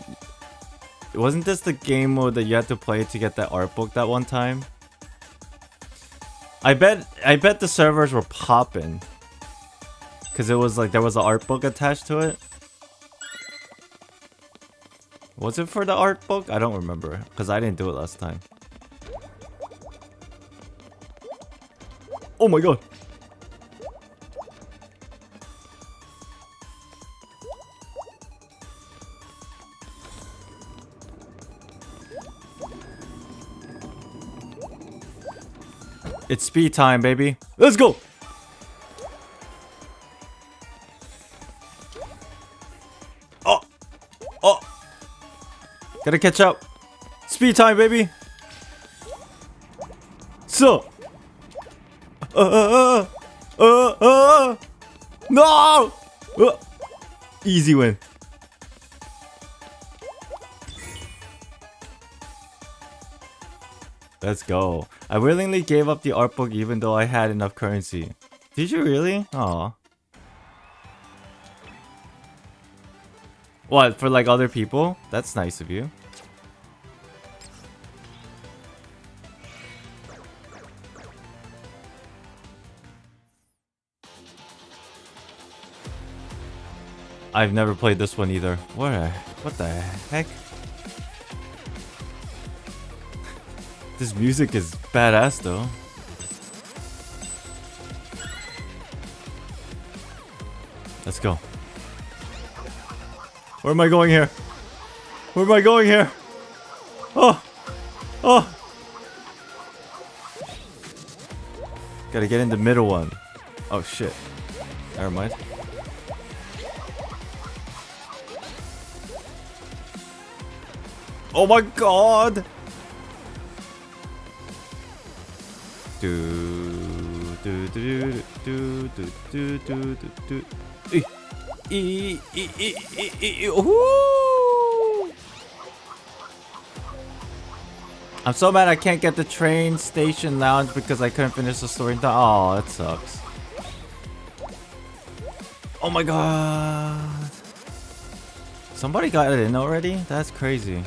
wasn't this the game mode that you had to play to get that art book that one time? I bet, I bet the servers were popping. Cause it was like, there was an art book attached to it. Was it for the art book? I don't remember. Cause I didn't do it last time. Oh my god! It's speed time, baby. Let's go! Oh! Oh! Gotta catch up! Speed time, baby! So! Uh, uh, uh, uh, no! Uh, easy win. Let's go. I willingly gave up the art book even though I had enough currency. Did you really? Aw. What, for like other people? That's nice of you. I've never played this one either. What a, what the heck? This music is badass though. Let's go. Where am I going here? Where am I going here? Oh! Oh! Gotta get in the middle one. Oh shit. Never mind. Oh my god! Do do do do do do do do do. E e e e e. I'm so mad I can't get the train station lounge because I couldn't finish the story in time. Oh, that sucks. Oh my god! Somebody got it in already? That's crazy.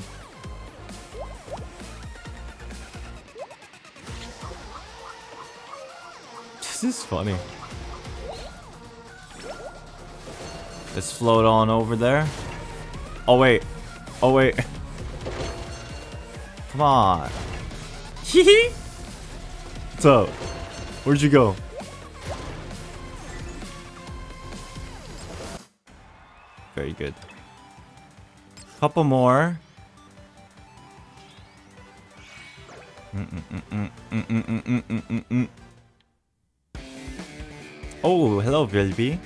This is funny. Let's float on over there. Oh wait. Oh wait. Come on. Hee. What's up? Where'd you go? Very good. Couple more. Mm mm mm mm mm mm mm mm mm mm. Oh, hello, Vilby.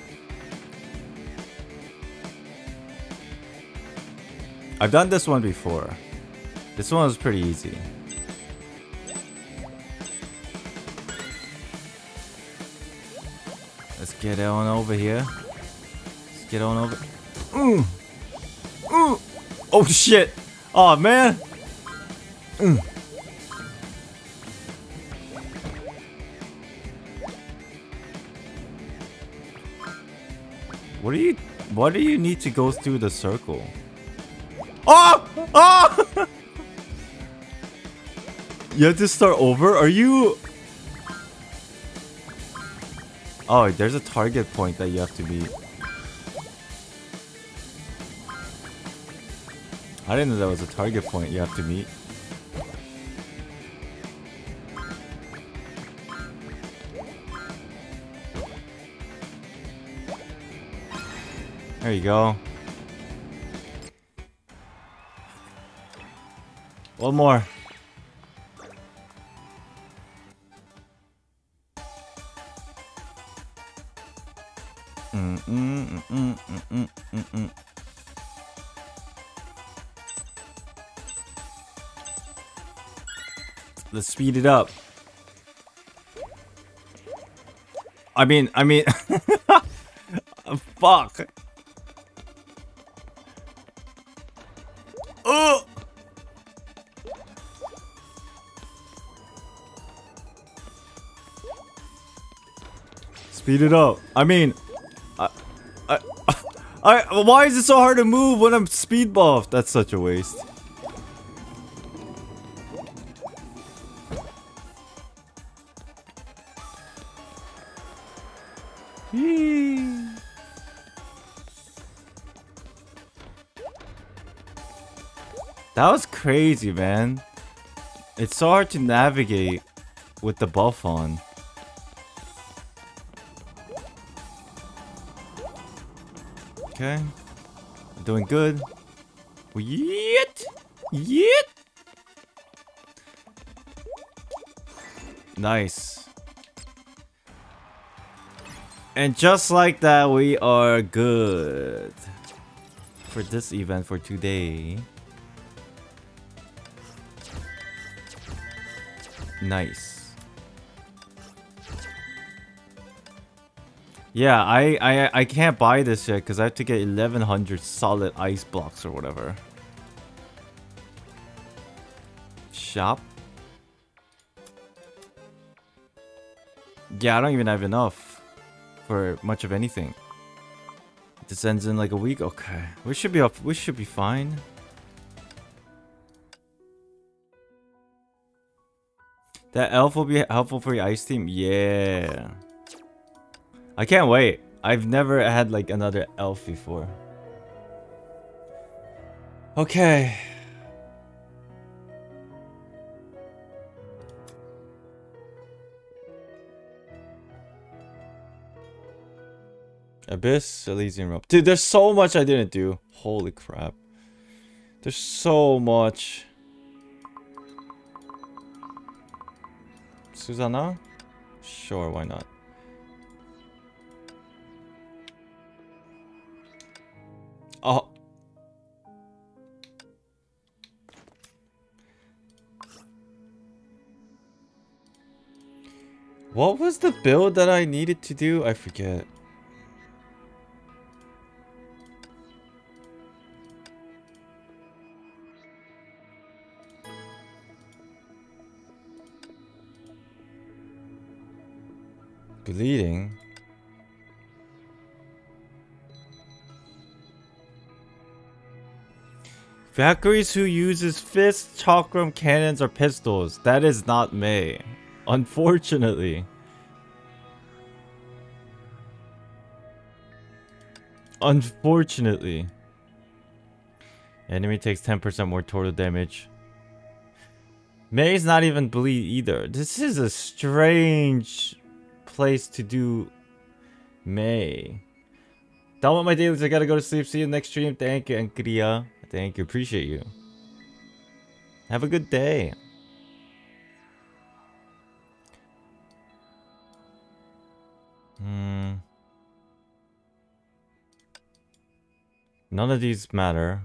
I've done this one before. This one was pretty easy. Let's get on over here. Let's get on over. Mm. Mm. Oh shit! Oh man! Mm. What do you, why do you need to go through the circle? Oh! Oh! You have to start over? Are you... Oh, there's a target point that you have to be... I didn't know that was a target point you have to meet. There you go. One more. Mm mm mm mm mm mm mm. Let's speed it up. I mean, I mean, fuck. Oh! Speed it up. I mean, I, I, I, I, why is it so hard to move when I'm speed buffed? That's such a waste. That was crazy, man. It's so hard to navigate with the buff on. Okay. Doing good. Yeet! Yeet! Nice. And just like that, we are good for this event for today. Nice. Yeah, I, I I can't buy this yet because I have to get eleven hundred solid ice blocks or whatever. Shop. Yeah, I don't even have enough for much of anything. This ends in like a week. Okay, we should be up. We should be fine. That elf will be helpful for your ice team. Yeah. I can't wait. I've never had like another elf before. Okay. Abyss, Elysian Realm. Dude, there's so much I didn't do. Holy crap. There's so much. Susanna? Sure, why not? Oh. What was the build that I needed to do? I forget. Bleeding. Valkyries who uses fists, chakram, cannons, or pistols. That is not Mei, unfortunately. Unfortunately. Enemy takes ten percent more total damage. Mei's not even bleed either. This is a strange place to do Mei. Done with my dailies. I gotta go to sleep. See you next stream. Thank you, Ankria. Thank you. Appreciate you. Have a good day. Hmm. None of these matter.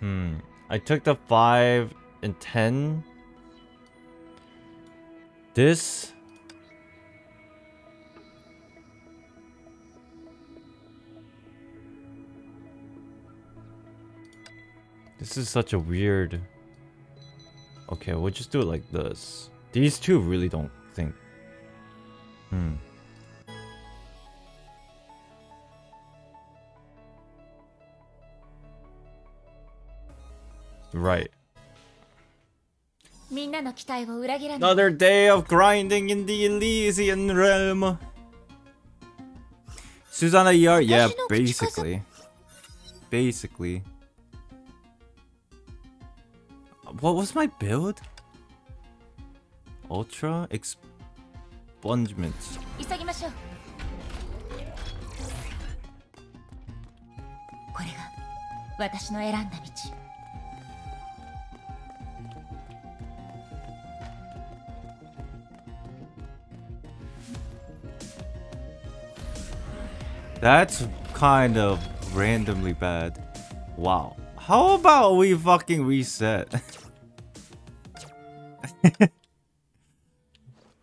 Hmm. I took the five and ten. This. This is such a weird... Okay, we'll just do it like this. These two really don't think... Hmm. Right. Another day of grinding in the Elysian Realm. Susanna E R? Yeah, basically. Basically. What was my build? Ultra expungement. That's kind of randomly bad. Wow. How about we fucking reset?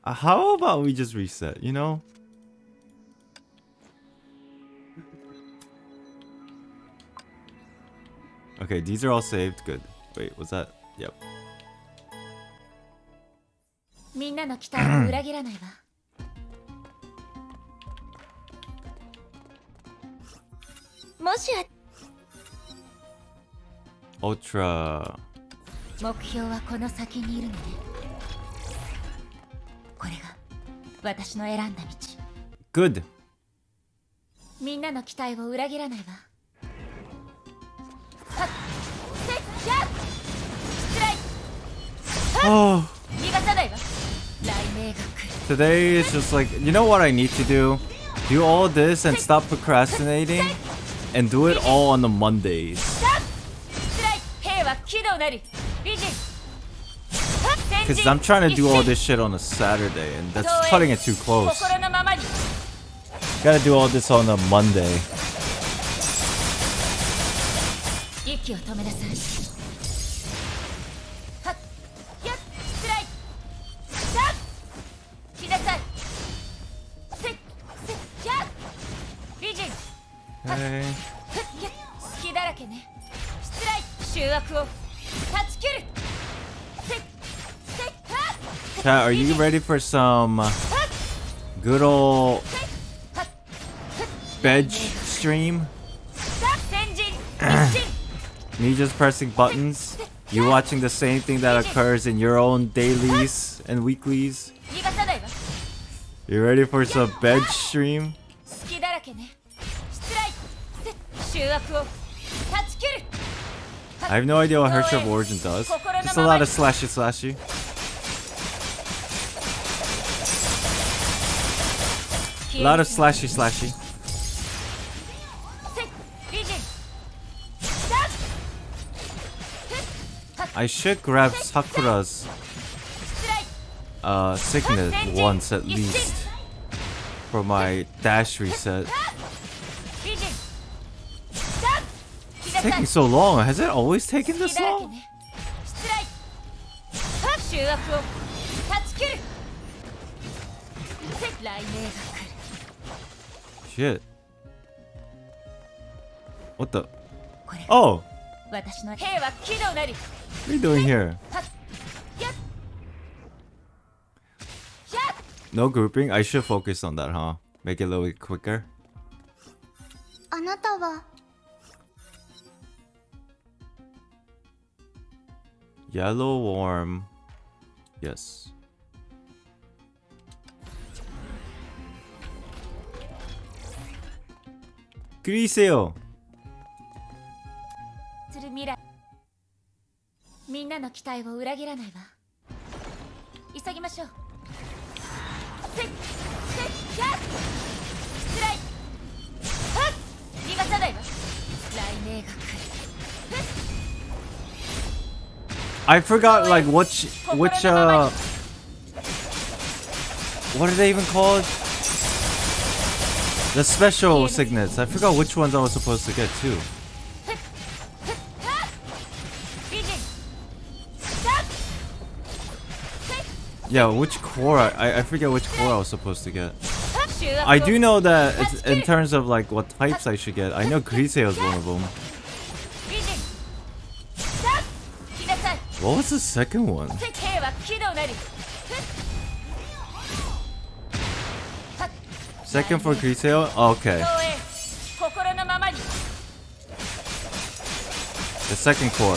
How about we just reset, you know? Okay, these are all saved. Good. Wait, was that? Yep. Ultra. Good. Oh. Today is just like, you know what I need to do? Do all this and stop procrastinating and do it all on the Mondays. Because I'm trying to do all this shit on a Saturday, and that's cutting it too close. Gotta do all this on a Monday. Hey. Chat, are you ready for some good old veg stream? Me just pressing buttons, you watching the same thing that occurs in your own dailies and weeklies. You ready for some veg stream? I have no idea what Hershey of Origin does. Just a lot of slashy slashy. A lot of slashy slashy. I should grab Sakura's uh, signet once at least for my dash reset. It's taking so long. Has it always taken this long? Shit. What the? Oh! What are you doing here? No grouping? I should focus on that, huh? Make it a little bit quicker. Yellow worm. Yes. 그리세요. I forgot like which which uh what are they even called? The special signets. I forgot which ones I was supposed to get too. Yeah, which core? I, I forget which core I was supposed to get. I do know that it's, in terms of like what types I should get, I know Griseo is one of them. What was the second one? Second for Griseo? Okay. The second core.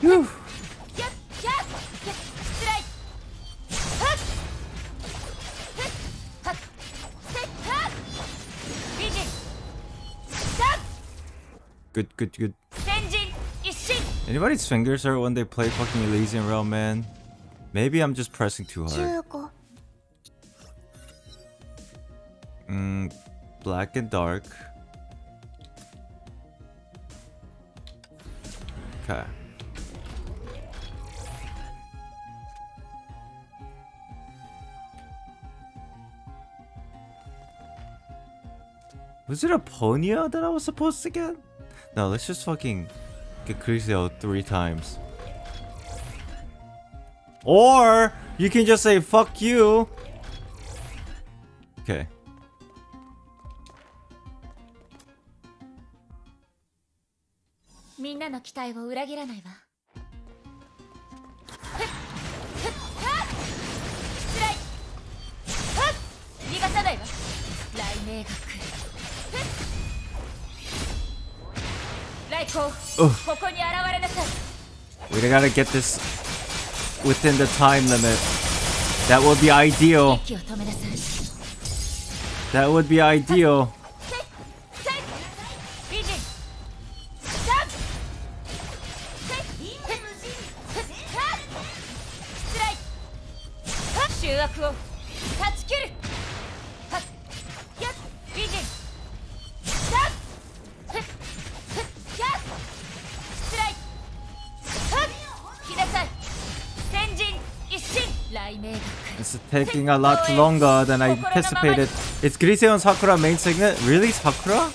Whew. Good, good, good. Anybody's fingers hurt when they play fucking Elysian Realm, man? Maybe I'm just pressing too hard. Mm, black and dark. Okay. Was it a Ponyo that I was supposed to get? No, let's just fucking get Crucio three times. Or you can just say fuck you. Okay. We gotta get this within the time limit. That would be ideal. That would be ideal. It's taking a lot longer than I anticipated. It's Griseo and Sakura main signet? Really? Sakura?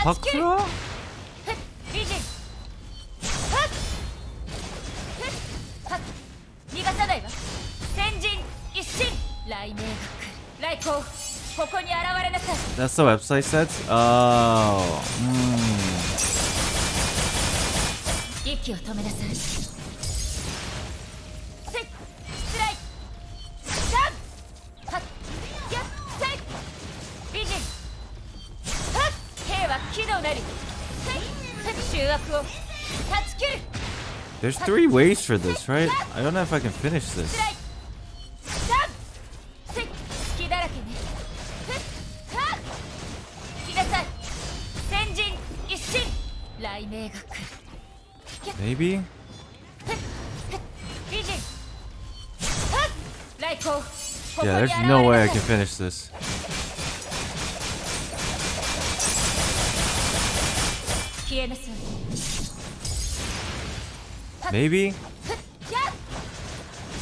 Sakura? That's the website sets? Oh. Mm. There's three ways for this, right? I don't know if I can finish this. Maybe? Yeah, there's no way I can finish this. Maybe?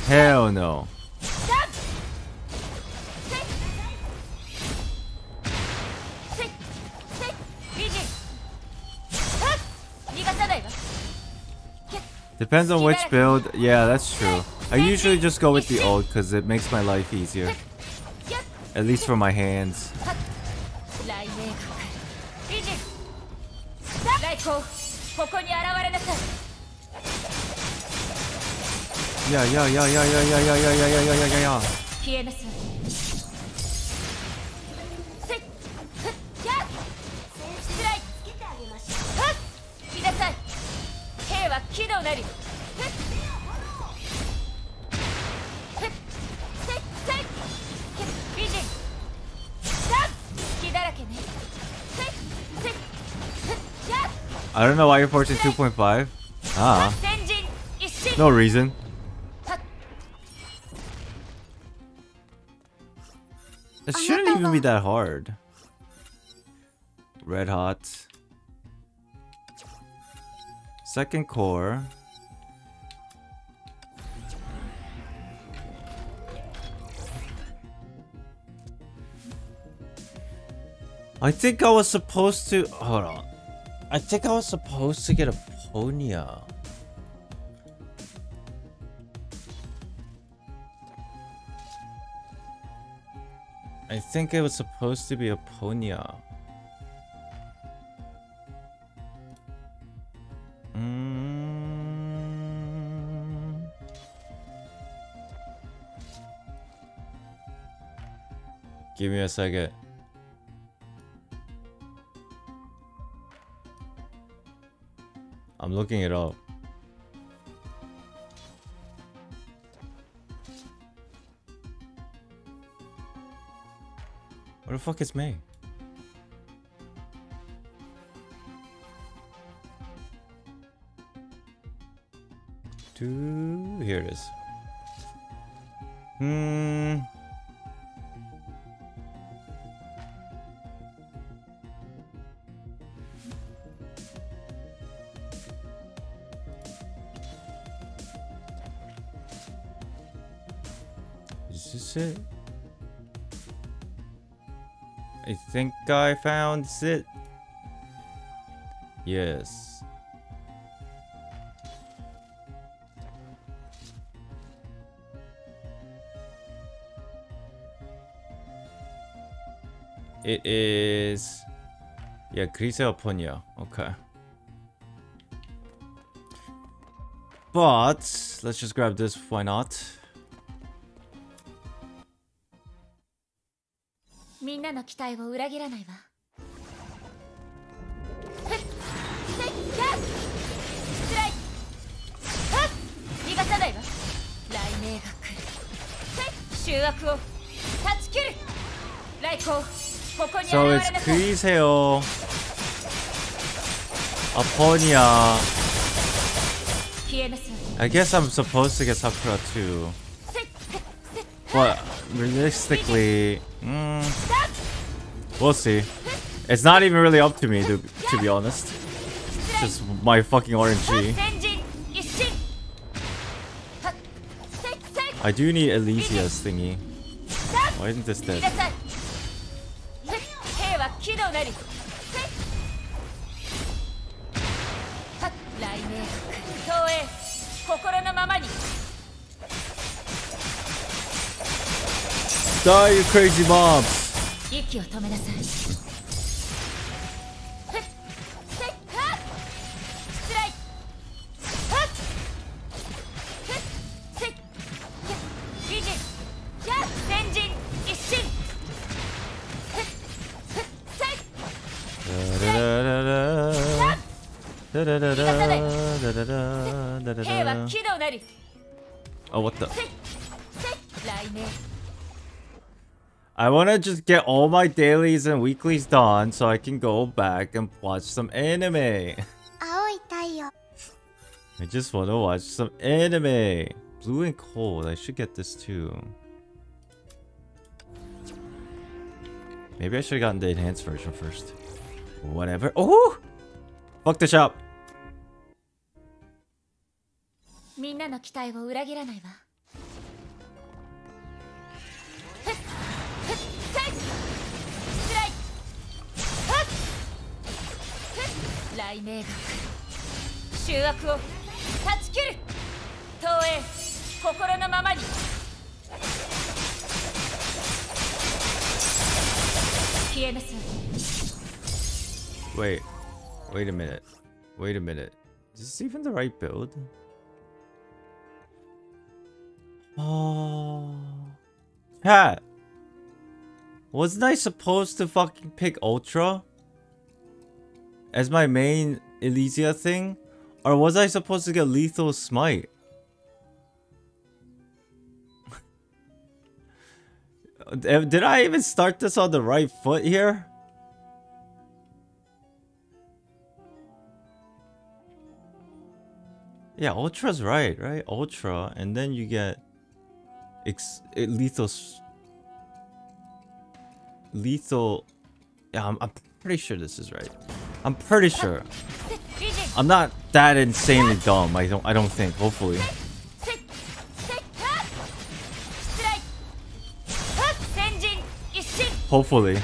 Hell no. Depends on which build. Yeah, that's true. I usually just go with the old because it makes my life easier. At least for my hands. Yeah, yeah, yeah, yeah, yeah, yeah, yeah, yeah, yeah, yeah, yeah, yeah. I don't know why you're forcing two point five. Ah. No reason. It shouldn't even be that hard. Red hot. Second core. I think I was supposed to... Hold on. I think I was supposed to get a Ponya. I think it was supposed to be a Ponya. Mm. Give me a second. I'm looking it up. Where the fuck is May? Dude, here it is. Hmm. Is this it? I think I found it. Yes. It is... Yeah, Grisel Ponya. Okay. But, let's just grab this. Why not? So it's Grisel, Ponya. I guess I'm supposed to get Sakura too. But realistically, mm, we'll see. It's not even really up to me, to, to be honest. It's just my fucking R N G. I do need Elysia's thingy. Why isn't this dead? Die, you crazy mobs! Oh, what the? I want to just get all my dailies and weeklies done so I can go back and watch some anime. I just want to watch some anime. Blue and Cold. I should get this too. Maybe I should have gotten the enhanced version first. Whatever. Oh! Fuck the shop. Wait, wait a minute. Wait a minute. Is this even the right build? Oh, hat. Wasn't I supposed to fucking pick Ultra as my main Elysia thing? Or was I supposed to get Lethal Smite? Did I even start this on the right foot here? Yeah, Ultra's right, right? Ultra, and then you get Ex it lethal lethal yeah I'm, I'm pretty sure this is right. I'm pretty sure I'm not that insanely dumb. I don't I don't think, hopefully. Hopefully.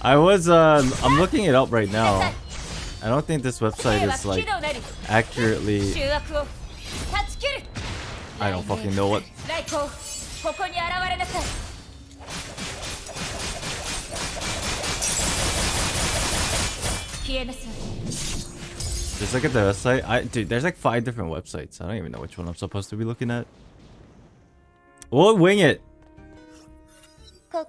I was uh I'm looking it up right now. I don't think this website is like accurately. I don't fucking know what. Just look at the website. I dude, there's like five different websites. I don't even know which one I'm supposed to be looking at. We'll wing it. The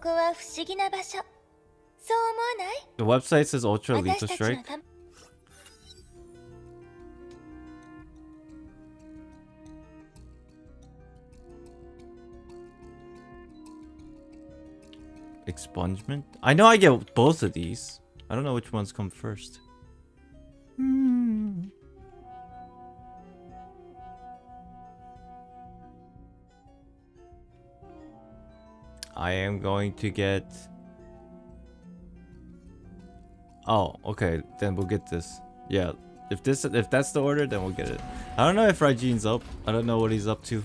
website says Ultra Lethal Strike. Expungement? I know I get both of these. I don't know which ones come first. Hmm. I am going to get... Oh, okay. Then we'll get this. Yeah. If this, if that's the order, then we'll get it. I don't know if Raijiin's up. I don't know what he's up to.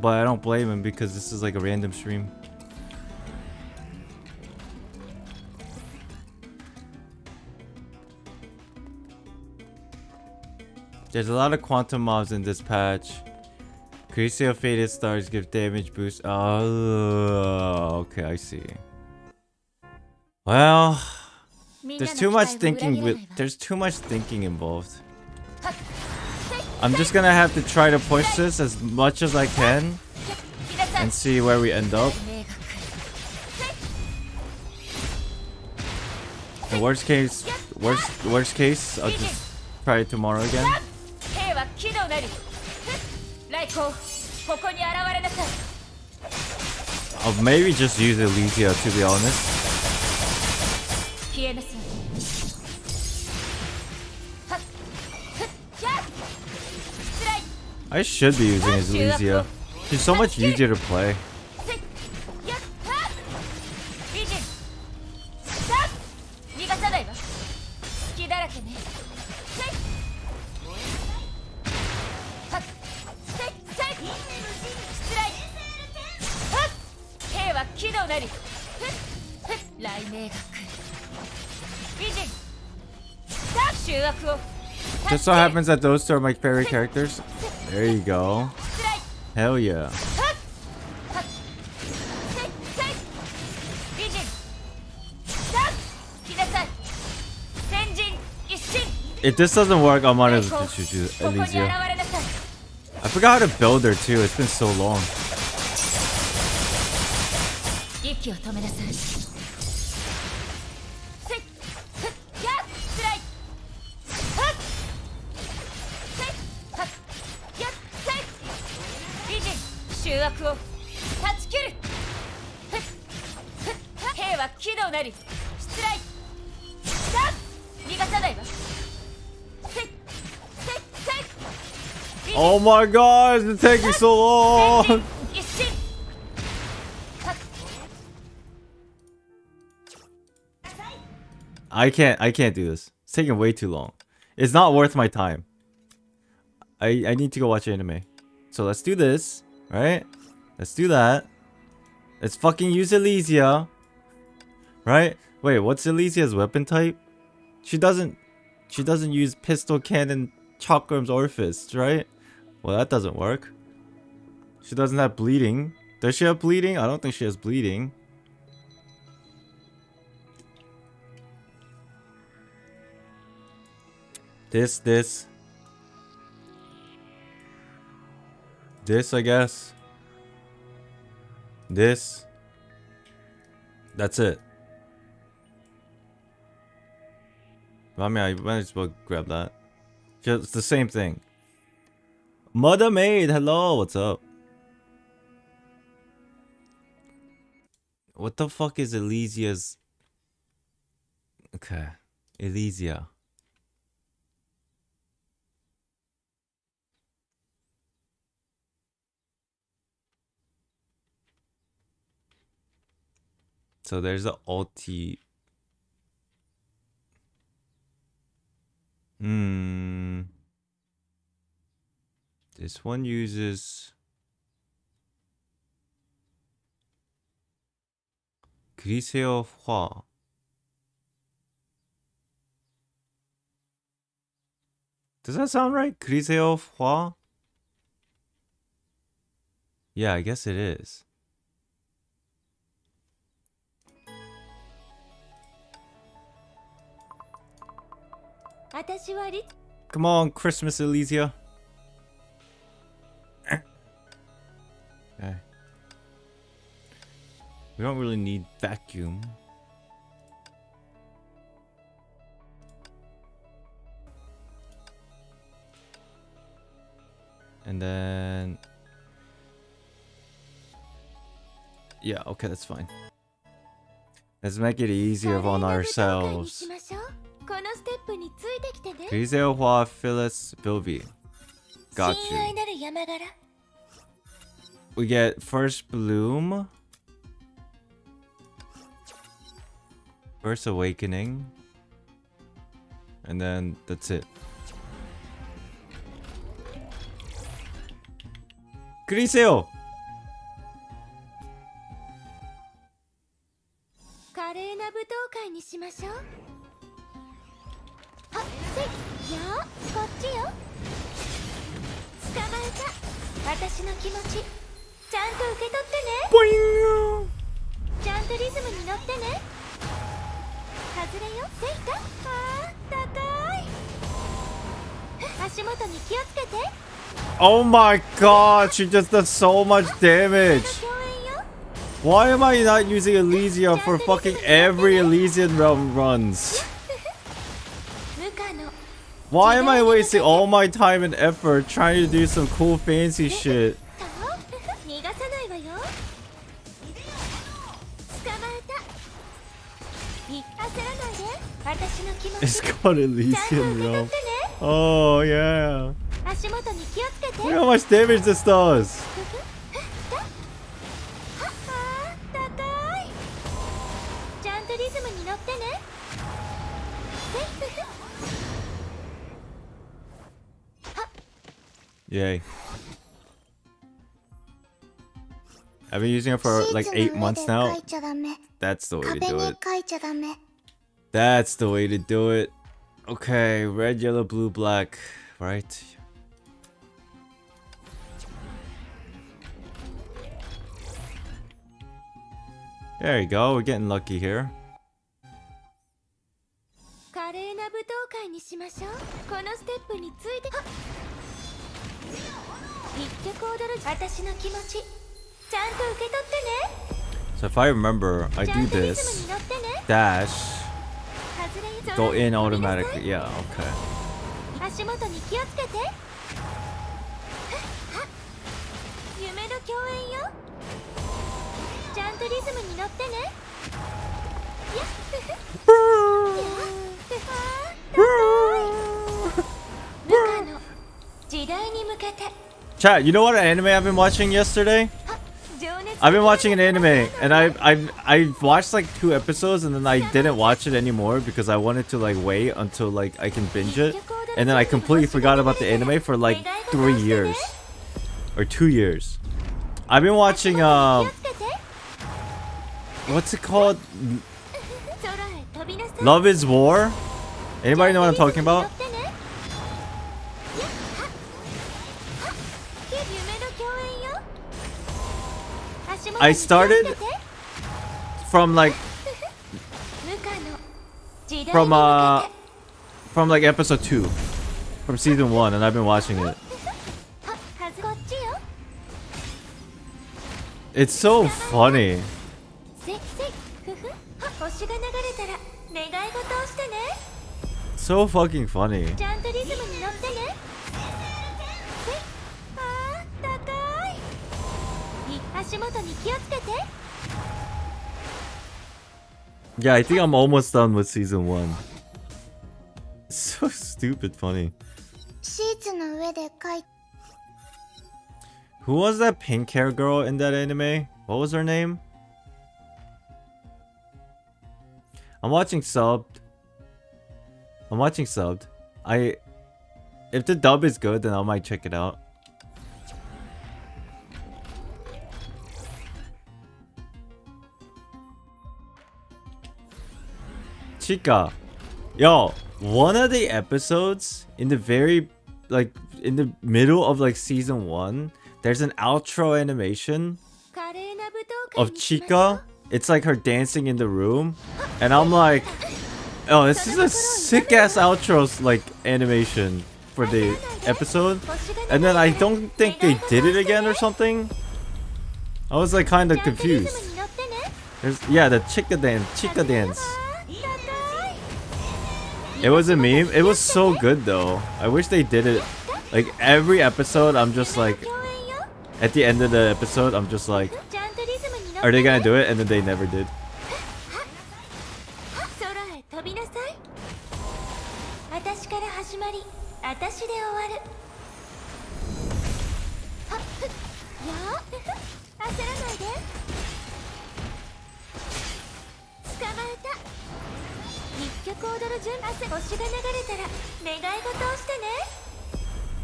But I don't blame him because this is like a random stream. There's a lot of quantum mobs in this patch. Crucio Faded Stars give damage boost. Oh, okay, I see. Well, there's too much thinking with there's too much thinking involved. I'm just gonna have to try to push this as much as I can and see where we end up. The worst case, worst worst case, I'll just try it tomorrow again. I'll maybe just use Elysia, to be honest. I should be using Elysia. She's so much easier to play. Just so happens that those two are my favorite characters. There you go. Hell yeah. If this doesn't work, I'm on Elysian. I forgot how to build her too, it's been so long. Oh my god, it's taking so long! I can't, I can't do this. It's taking way too long. It's not worth my time. I, I need to go watch anime. So let's do this, right? Let's do that. Let's fucking use Elysia. Right? Wait, what's Elysia's weapon type? She doesn't, she doesn't use pistol, cannon, chakrams, or fists, right? Well, that doesn't work. She doesn't have bleeding. Does she have bleeding? I don't think she has bleeding. This, this. This, I guess. This. That's it. I mean, I might as well grab that. It's the same thing. Mother Maid, hello, what's up? What the fuck is Elysia's... Okay, Elysia. So there's the ulti... Hmm... This one uses Griseo Hua. Does that sound right? Griseo Hua? Yeah, I guess it is. Come on, Christmas Elysia. Okay. We don't really need vacuum. And then... Yeah, okay, that's fine. Let's make it easier on ourselves. Griseo Hua, Phyllis, Bilby. Got you. We get first bloom, first awakening, and then that's it. Griseo! Oh my god, she just does so much damage. Why am I not using Elysia for fucking every Elysian Realm runs? Why am I wasting all my time and effort trying to do some cool fancy shit? It's called Elysian Realm. Oh yeah. Look how much damage this does. Yay. I've been using it for like eight months now. That's the way to do it. That's the way to do it. Okay, red, yellow, blue, black, right? There you go, we're getting lucky here. So if I remember, I do this, dash, go in automatically, yeah, okay. Chat, you know what anime I've been watching yesterday? I've been watching an anime, and I I I watched like two episodes, and then I didn't watch it anymore because I wanted to like wait until like I can binge it, and then I completely forgot about the anime for like three years or two years. I've been watching um, uh, what's it called? Love is War. Anybody know what I'm talking about? I started from like from uh from like episode two from season one, and I've been watching it. It's so funny. So fucking funny. Yeah, I think I'm almost done with season one. So stupid funny. Who was that pink hair girl in that anime? What was her name? I'm watching subbed. I'm watching subbed. I... If the dub is good, then I might check it out. Chica, yo, one of the episodes in the very, like, in the middle of like season one, there's an outro animation of Chica. It's like her dancing in the room, and I'm like, oh, this is a sick ass outro like animation for the episode. And then I don't think they did it again or something. I was like kind of confused. There's, yeah, the Chica dance, Chica dance. It was a meme. It was so good though. I wish they did it. Like every episode, I'm just like, at the end of the episode, I'm just like, are they gonna do it? And then they never did.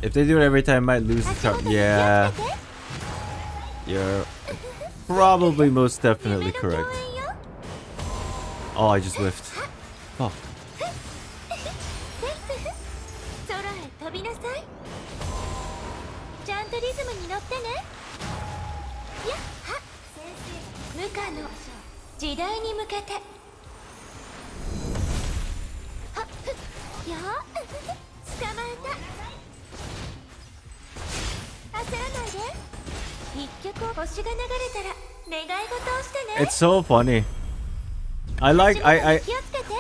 If they do it every time, I might lose the top. Yeah. You're probably most definitely correct. Oh, I just whiffed. Oh. It's so funny. I like I I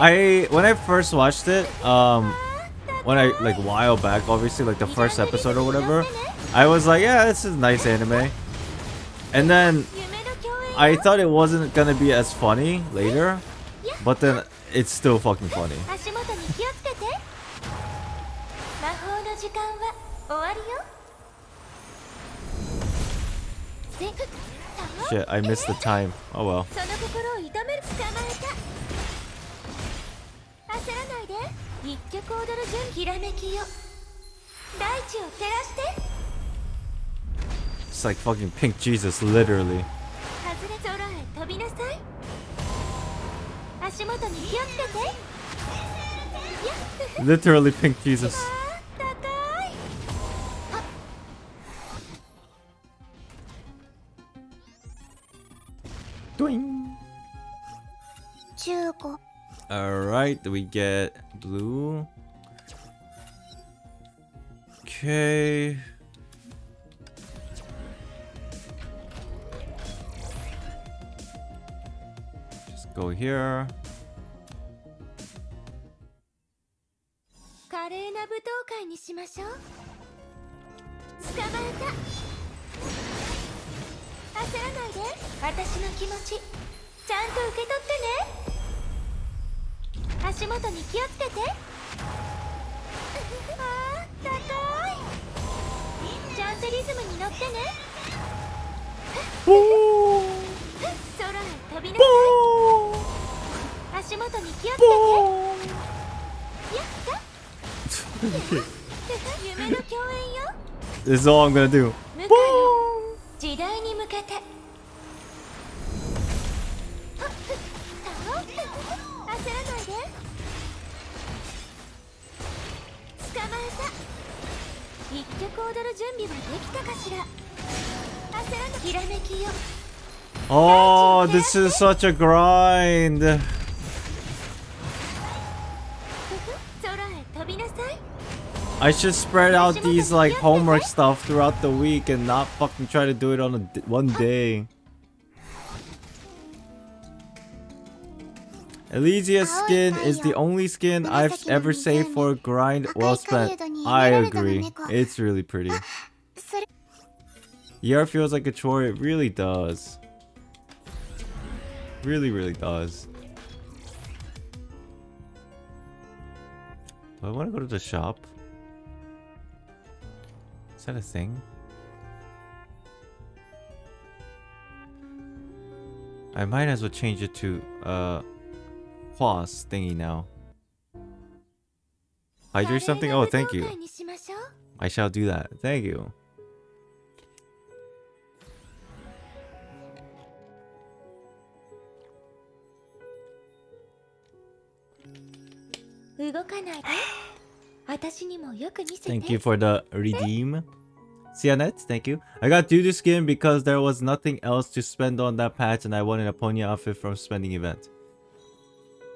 I when I first watched it, um when I like a while back, obviously like the first episode or whatever, I was like, yeah, this is a nice anime. And then I thought it wasn't gonna be as funny later, but then it's still fucking funny. Shit, I missed the time. Oh well. It's like fucking Pink Jesus, literally. Literally Pink Jesus. Doing. Alright, we get blue. Okay. Just go here. This is all I'm gonna do. Oh, this is such a grind. I should spread out these like homework stuff throughout the week and not fucking try to do it on a d one day. Elysia skin is the only skin I've ever saved for a grind well spent. I agree. It's really pretty. Year feels like a chore. It really does. Really, really does. Do I want to go to the shop? Is that a thing? I might as well change it to uh Quas thingy now. Hydrate something? Oh, thank you. I shall do that. Thank you. Thank you for the redeem. Cianet, thank you. I got Dudu skin because there was nothing else to spend on that patch and I wanted a Ponyo outfit from spending event.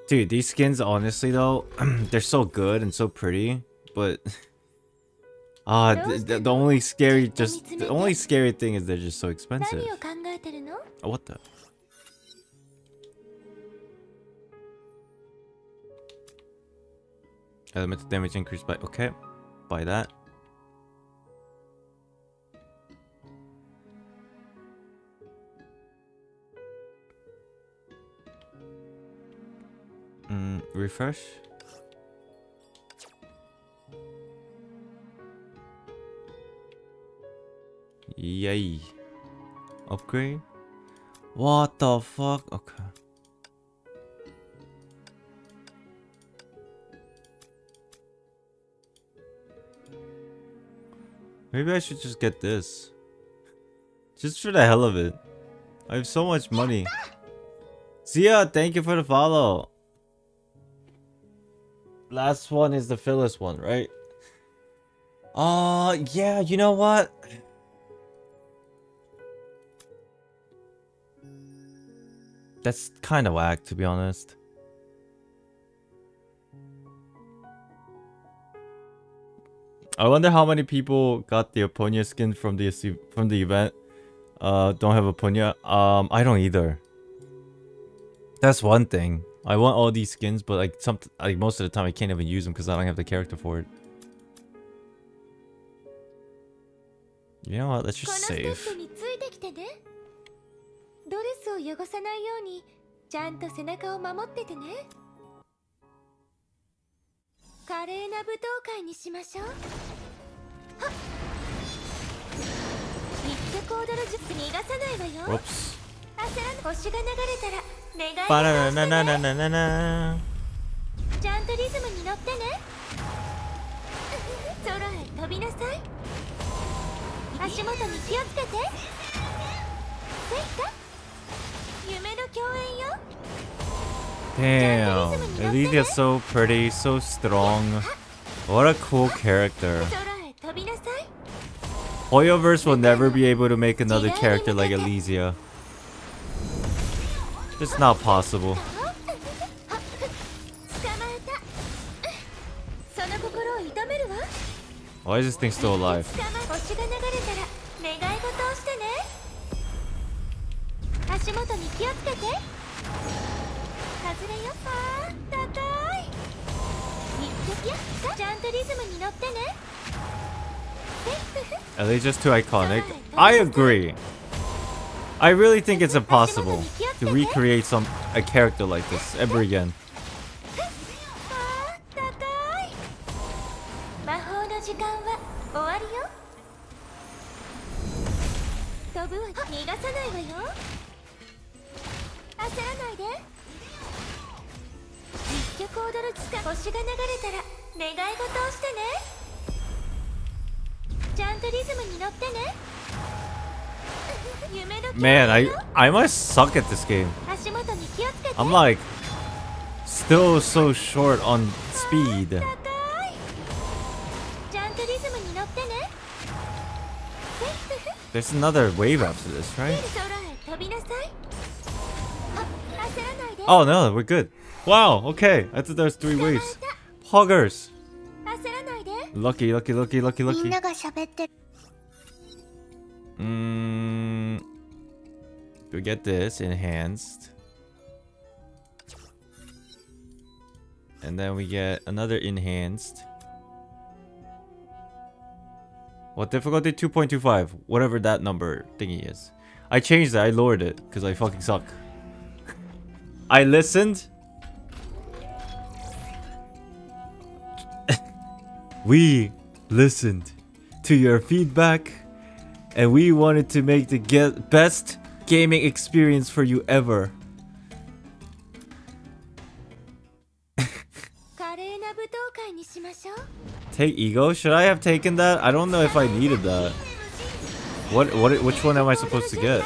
Dude, these skins honestly though, they're so good and so pretty, but ah, uh, the, the only scary just the only scary thing is they're just so expensive. Oh, what the? Elemental damage increased by... Okay. Buy that. Mm, refresh. Yay. Upgrade. What the fuck? Okay. Maybe I should just get this. Just for the hell of it. I have so much money. Zia, thank you for the follow. Last one is the Phyllis one, right? Uh, yeah, you know what? That's kind of whack, to be honest. I wonder how many people got the Eponia skin from the from the event. Uh, don't have Eponia. Um, I don't either. That's one thing. I want all these skins, but like some, like most of the time, I can't even use them because I don't have the character for it. You know what? Let's just save. Whoops. Damn, Elysia's so pretty, so strong. What a cool character. Hoyoverse will never be able to make another character like Elysia. It's not possible. Why is this thing still alive? Are they just too iconic? I agree. I really think it's impossible to recreate some a character like this ever again. Man, I I must suck at this game. I'm like still so short on speed. There's another wave after this, right? Oh no, we're good. Wow, okay. I thought there was three waves. Hoggers. Lucky, lucky, lucky, lucky, lucky. Mmm. We get this enhanced. And then we get another enhanced. What difficulty? two point two five. Whatever that number thingy is. I changed it. I lowered it. Because I fucking suck. I listened. We listened to your feedback. And we wanted to make the get best gaming experience for you ever. Take ego? Should I have taken that? I don't know if I needed that. What? What? Which one am I supposed to get?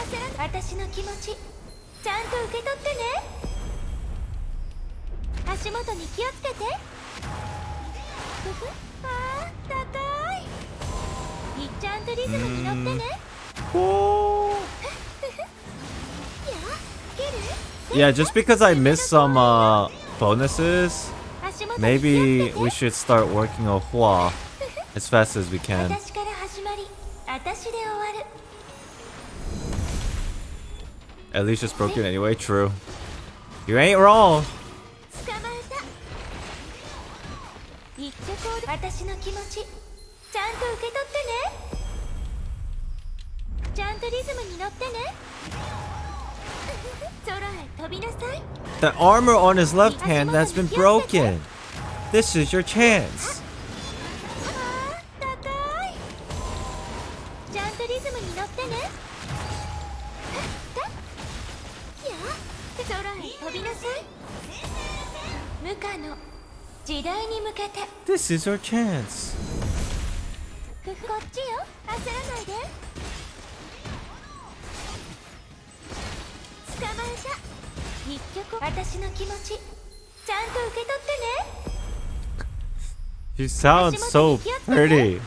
Mm. Oh. Yeah, just because I missed some uh, bonuses. Maybe we should start working on Hua as fast as we can. At least it's broken anyway, true. You ain't wrong! The armor on his left hand that's been broken. This is your chance. This is your chance. You sound so pretty.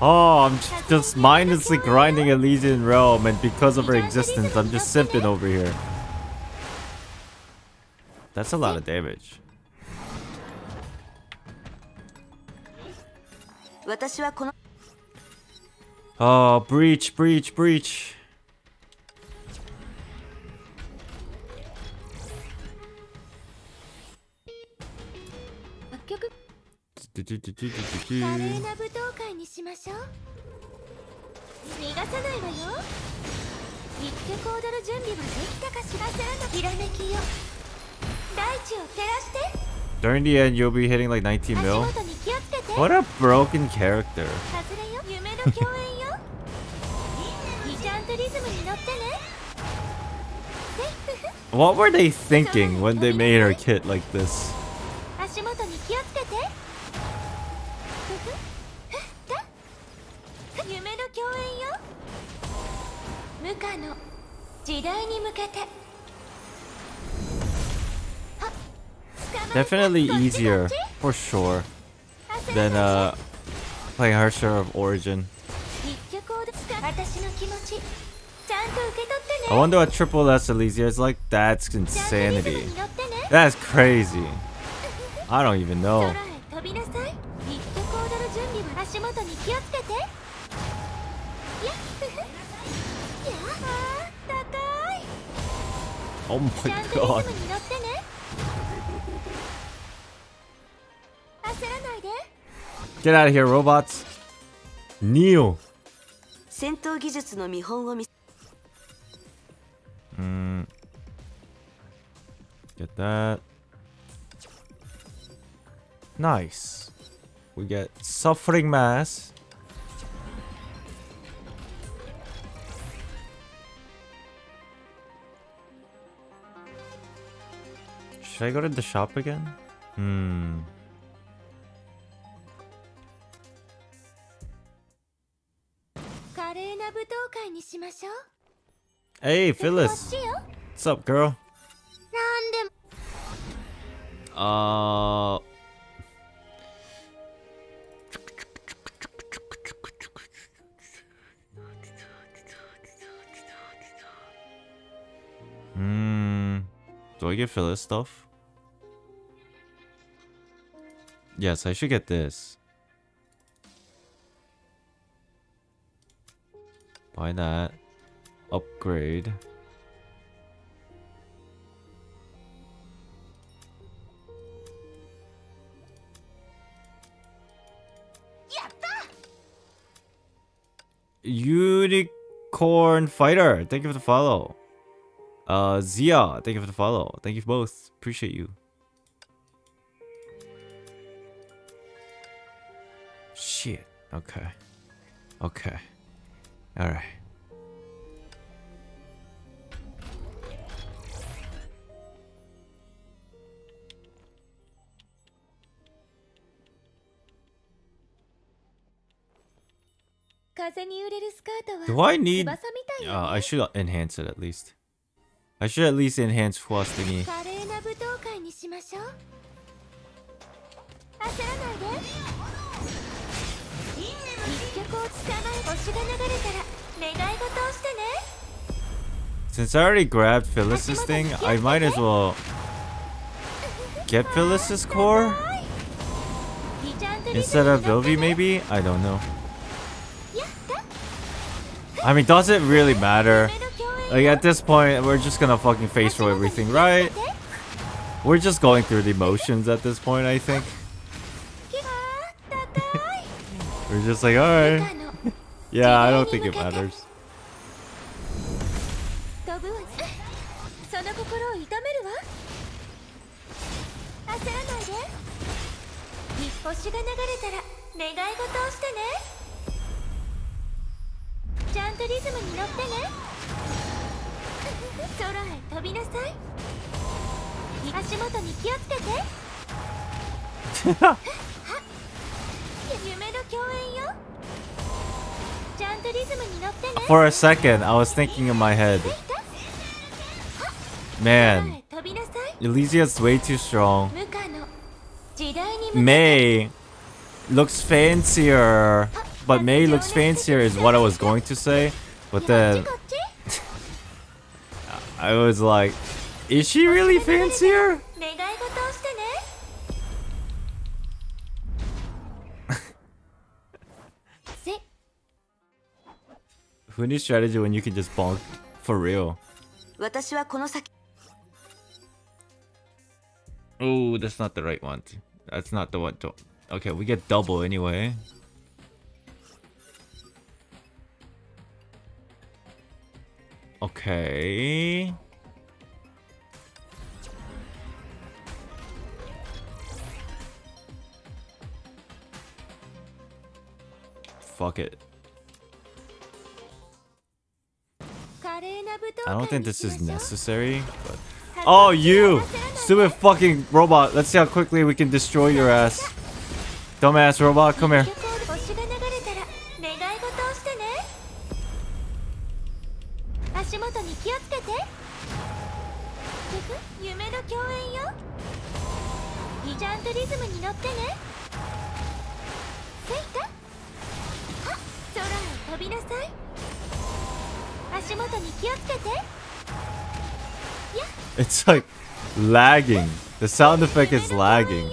Oh, I'm just mindlessly grinding Elysian Realm, and because of her existence, I'm just simping over here. That's a lot of damage. Oh, breach, breach, breach. During the end, you'll be hitting like nineteen mil. What a broken character. What were they thinking when they made her kit like this? Definitely easier, for sure, than uh, playing her share of Origin. I wonder what Triple S Elysia is like. That's insanity. That's crazy. I don't even know. Oh my god. Get out of here, robots. Neo. Mm. Get that. Nice. We get suffering mass. Should I go to the shop again? Hmm. Hey, Phyllis. What's up, girl? Uh... Hmm... Do I get Phyllis stuff? Yes, I should get this. Buy that. Upgrade. Unicorn Fighter, thank you for the follow. Uh, Zia, thank you for the follow. Thank you for both. Appreciate you. Shit. Okay. Okay. All right. Do I need... Uh, I should enhance it at least. I should at least enhance Fua's thingy. Since I already grabbed Phyllis's thing, I might as well get Phyllis's core instead of Vilvi maybe? I don't know. I mean, does it really matter? Like, at this point, we're just gonna fucking face through everything, right? We're just going through the motions at this point, I think. We're just like, alright. Yeah, I don't think it matters. For a second, I was thinking in my head, man, Elysia's way too strong. May looks fancier. But May looks fancier is what I was going to say, but then I was like, is she really fancier? Who needs strategy when you can just bonk for real? Oh, that's not the right one. That's not the one. To okay, we get double anyway. Okay. Fuck it. I don't think this is necessary, but... Oh, you! Stupid fucking robot! Let's see how quickly we can destroy your ass. Dumbass robot, come here. It's like lagging. The sound effect is lagging.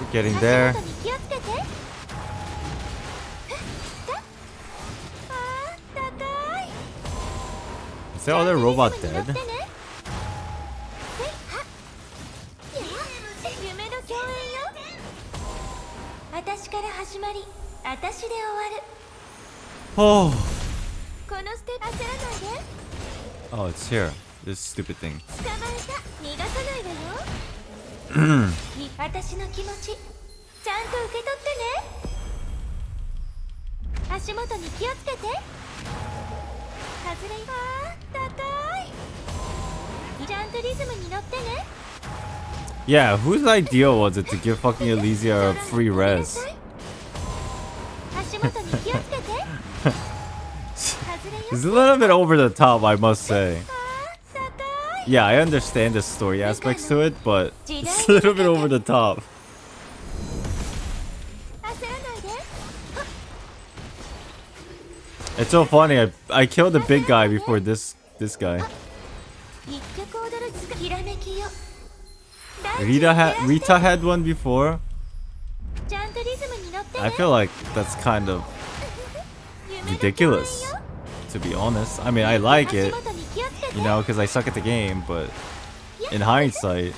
We're getting there. Is that other robot dead? Oh. Oh, it's here. This stupid thing. Yeah, whose idea was it to give fucking Elysia a free res? It's a little bit over the top, I must say. Yeah, I understand the story aspects to it, but it's a little bit over the top. It's so funny, I, I killed the big guy before this this guy. Rita had, Rita had one before. I feel like that's kind of ridiculous, to be honest. I mean, I like it, you know, because I suck at the game, but in hindsight...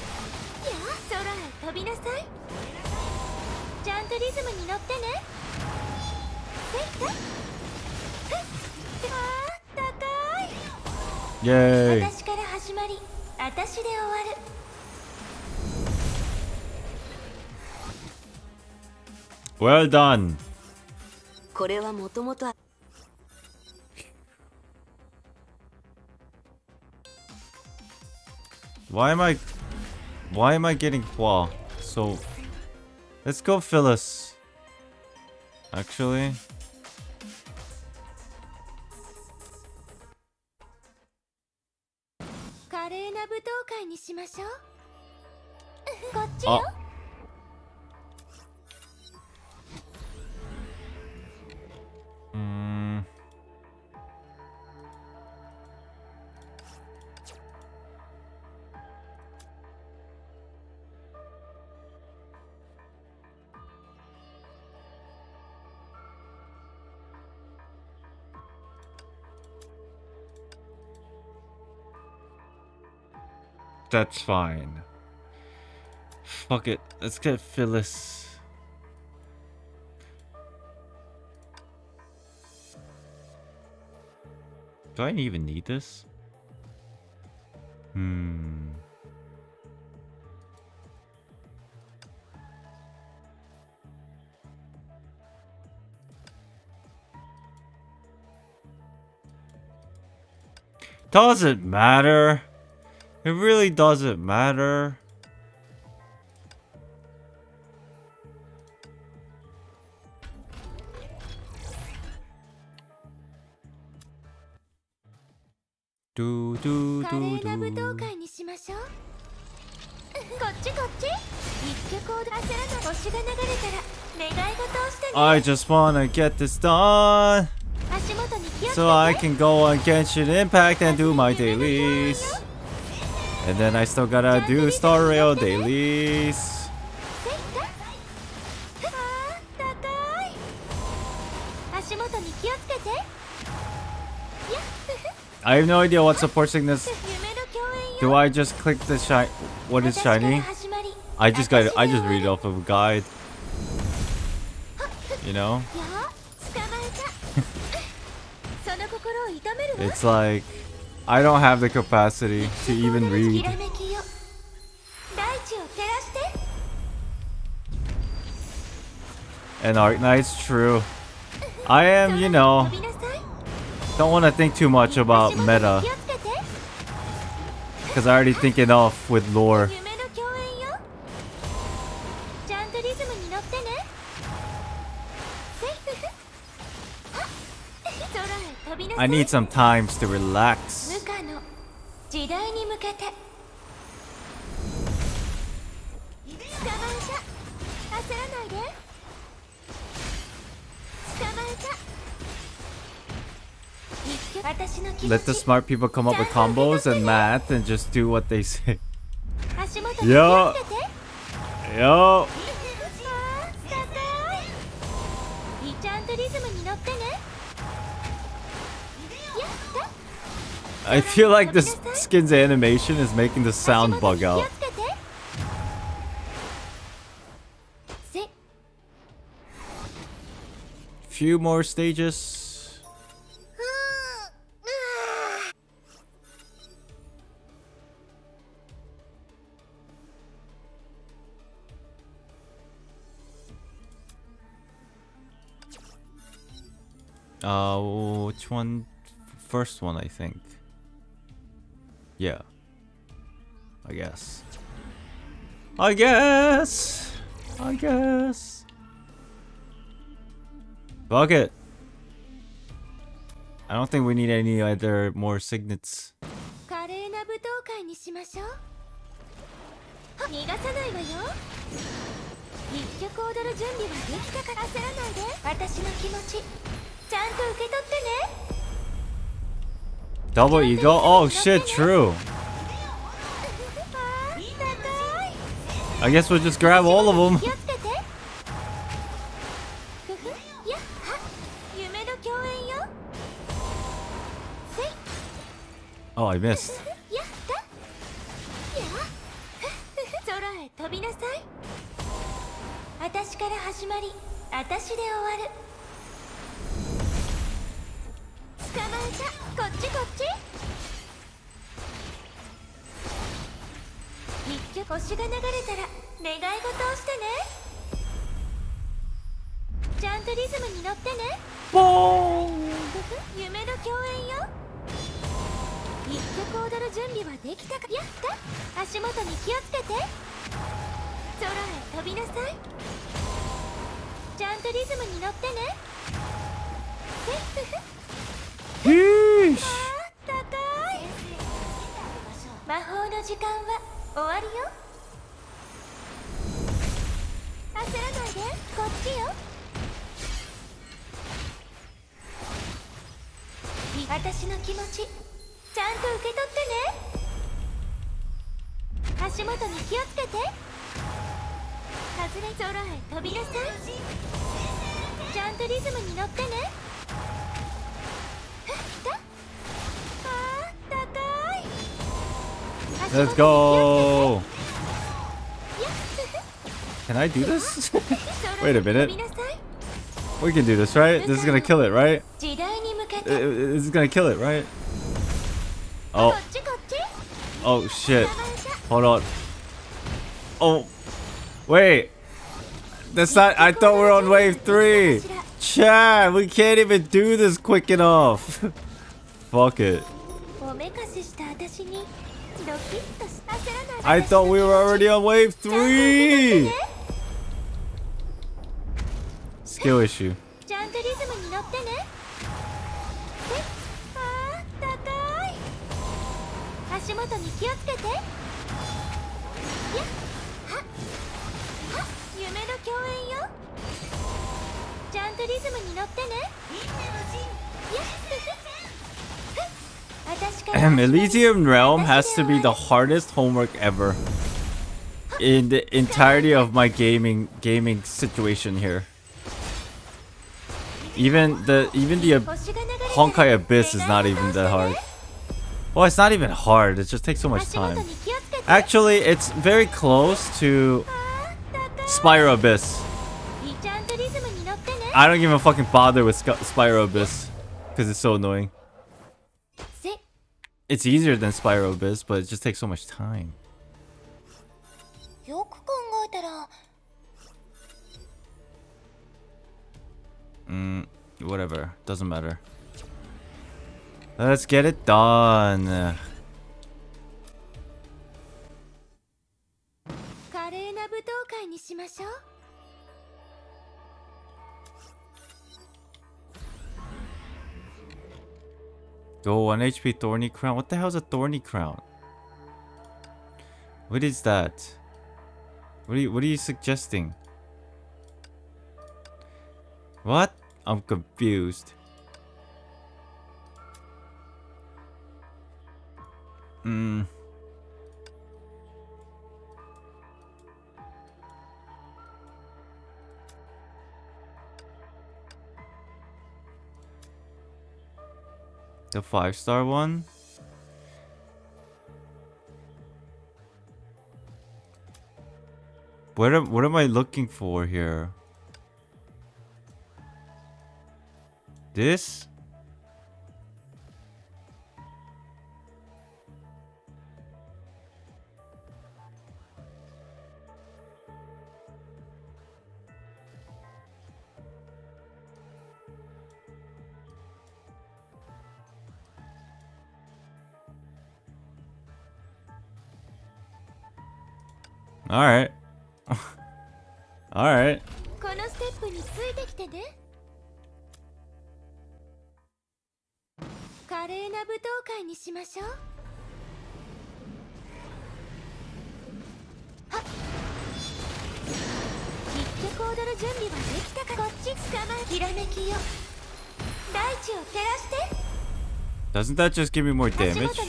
Yay! Well done! Why am I... Why am I getting Hua? So... Let's go Phyllis. Actually... Oh. Mm. That's fine. Fuck it. Let's get Phyllis. Do I even need this? Hmm. Doesn't matter. It really doesn't matter. Do do do do. I just wanna get this done, so I can go on Genshin Impact and do my dailies. And then I still gotta do Star Rail dailies. I have no idea what support sickness. Do I just click the shine? What is shiny? I just got. I just read off of a guide. You know. It's like. I don't have the capacity to even read. And Arknights, true. I am, you know, don't want to think too much about meta, because I already think enough with lore. I need some time to relax. Let the smart people come up with combos and math and just do what they say. Yo! Yo! I feel like this skin's animation is making the sound bug out. Few more stages. Uh, which one? First one, I think. Yeah. I guess. I guess! I guess! Fuck it! I don't think we need any other more signets. Double ego? Oh shit, true. I guess we'll just grab all of them. Oh, I missed. Let's go! Can I do this? Wait a minute. We can do this, right? This is gonna kill it, right? This is gonna kill it, right? Oh. Oh shit. Hold on. Oh. Wait. That's not. I thought we were on wave three. Chat, we can't even do this quick enough. Fuck it. I thought we were already on wave three! Skill issue. Elysian Realm has to be the hardest homework ever in the entirety of my gaming gaming situation here. Even the even the Honkai Abyss is not even that hard. Well, it's not even hard. It just takes so much time. Actually, it's very close to Spiral Abyss. I don't even fucking bother with Spiral Abyss because it's so annoying. It's easier than Spiral Abyss, but it just takes so much time. Mm, whatever. Doesn't matter. Let's get it done. Go one H P Thorny Crown. What the hell is a Thorny Crown? What is that? What are you, what are you suggesting? What? I'm confused. Hmm. The five star one? What am, what am I looking for here? This? Alright. Alright. Doesn't that just give me more damage? Oh.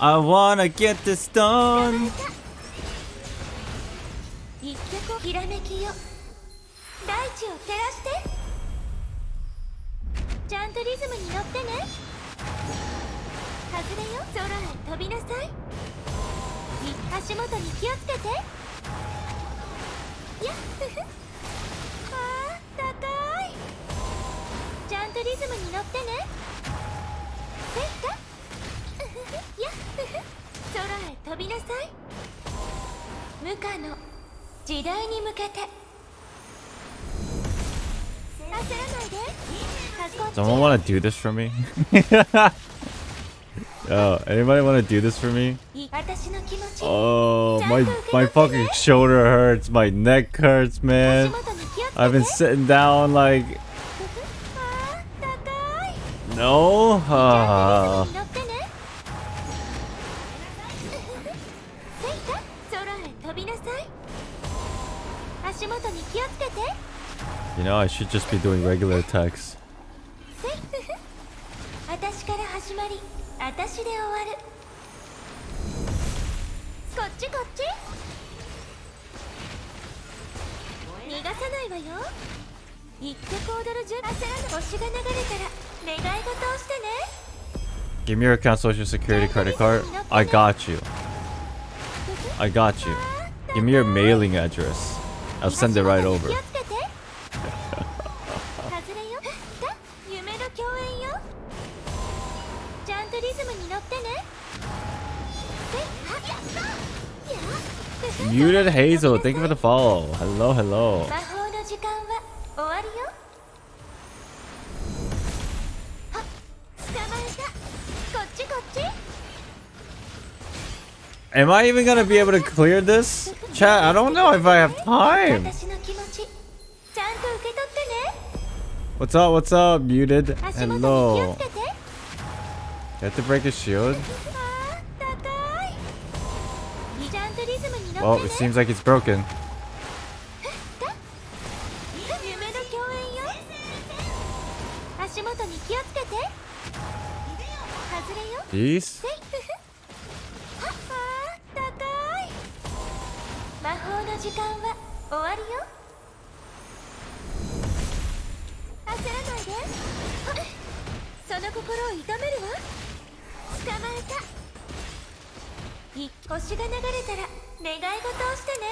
I wanna get this done. Someone want to do this for me? Oh, anybody want to do this for me? Oh, my my fucking shoulder hurts, my neck hurts, man. I've been sitting down like no. Uh... You know, I should just be doing regular attacks. Give me your account, social security, credit card. I got you. I got you. Give me your mailing address. I'll send it right over. Muted Hazel, thank you for the follow. Hello, hello. Am I even gonna be able to clear this? Chat, I don't know if I have time. What's up, what's up, muted? Hello. You have to break his shield? Well, it seems like it's broken. Jeez.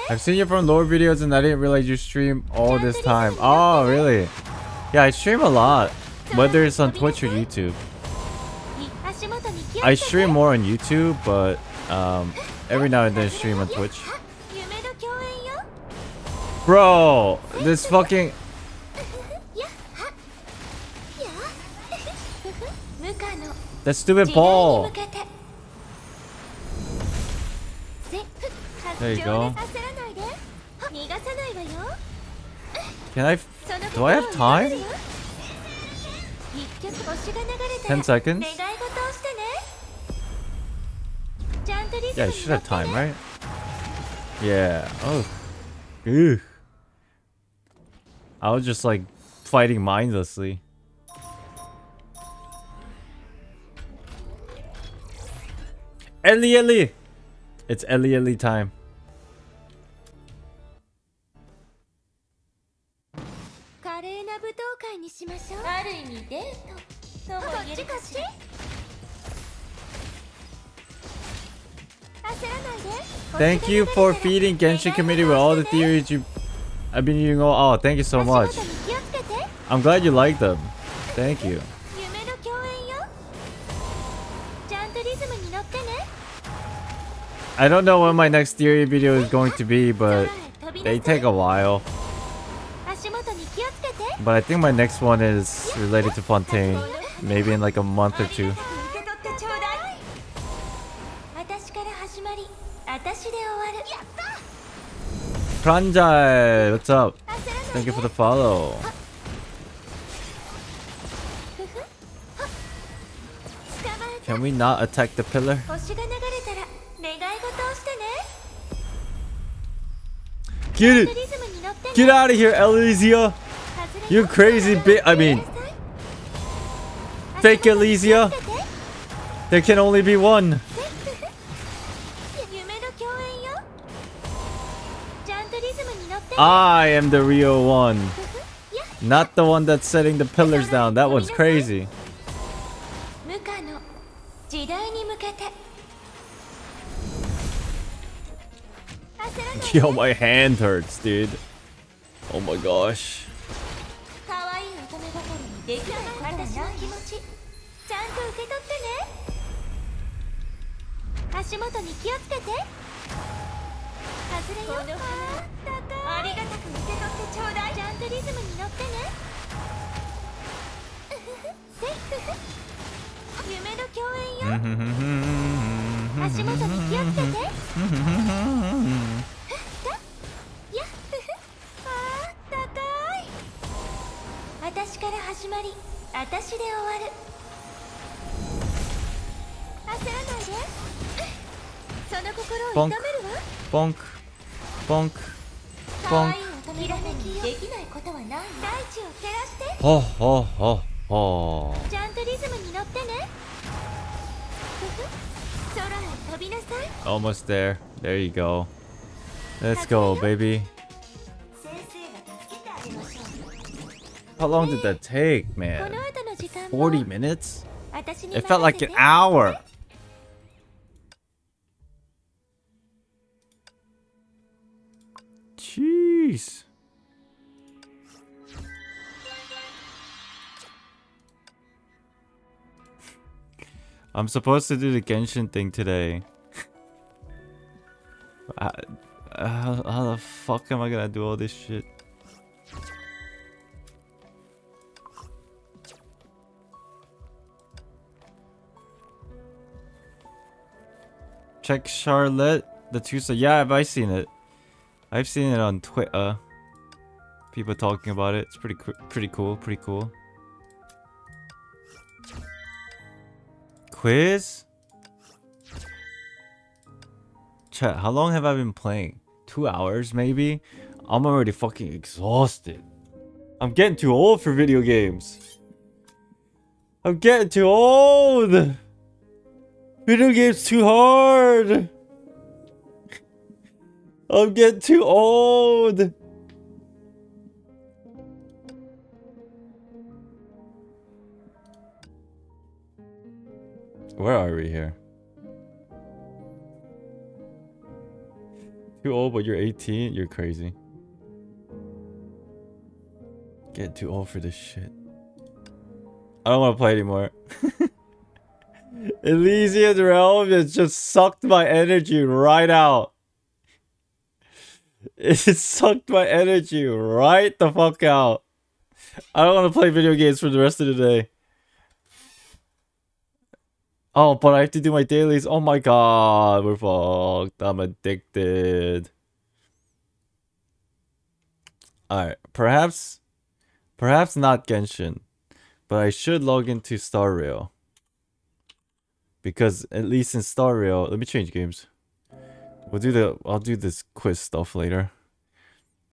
I've seen you from lower videos and I didn't realize you stream all this time. Oh, really? Yeah, I stream a lot, whether it's on Twitch or YouTube. I stream more on YouTube, but um, every now and then I stream on Twitch. Bro, this fucking... That stupid ball! There you go. Can I... F Do I have time? ten seconds? Yeah, I should have time, right? Yeah. Oh. Ugh. I was just like fighting mindlessly. Ellie Ellie! It's Ellie Ellie time. Thank you for feeding Genshin Committee with all the theories you I've been eating all out. Thank you so much. I'm glad you like them. Thank you. I don't know when my next theory video is going to be, but they take a while. But I think my next one is related to Fontaine. Maybe in like a month or two. Pranjai, what's up? Thank you for the follow. Can we not attack the pillar? Get it! Get out of here, Elysia! You crazy bitch! I mean... Fake Elysia! There can only be one! I am the real one! Not the one that's setting the pillars down. That one's crazy. Yo, my hand hurts, dude. Oh my gosh. Bonk, bonk, bonk, bonk. Ho, ho, ho, ho. Almost there. There you go. Let's go, baby. How long did that take, man? forty minutes? It felt like an hour. Jeez. I'm supposed to do the Genshin thing today. I, uh, how, how the fuck am I gonna do all this shit? Check Charlotte the Tuesday. Yeah, have I seen it? I've seen it on Twitter. People talking about it. It's pretty, pretty cool. Pretty cool. Quiz. Chat. How long have I been playing? Two hours, maybe. I'm already fucking exhausted. I'm getting too old for video games. I'm getting too old. Video games too hard! I'm getting too old! Where are we here? Too old but you're eighteen? You're crazy. Getting too old for this shit. I don't want to play anymore. Elysian Realm has just sucked my energy right out. It sucked my energy right the fuck out. I don't want to play video games for the rest of the day. Oh, but I have to do my dailies. Oh my god, we're fucked. I'm addicted. Alright, perhaps... Perhaps not Genshin. But I should log into Star Rail. Because at least in Star Rail... Let me change games. We'll do the... I'll do this quiz stuff later.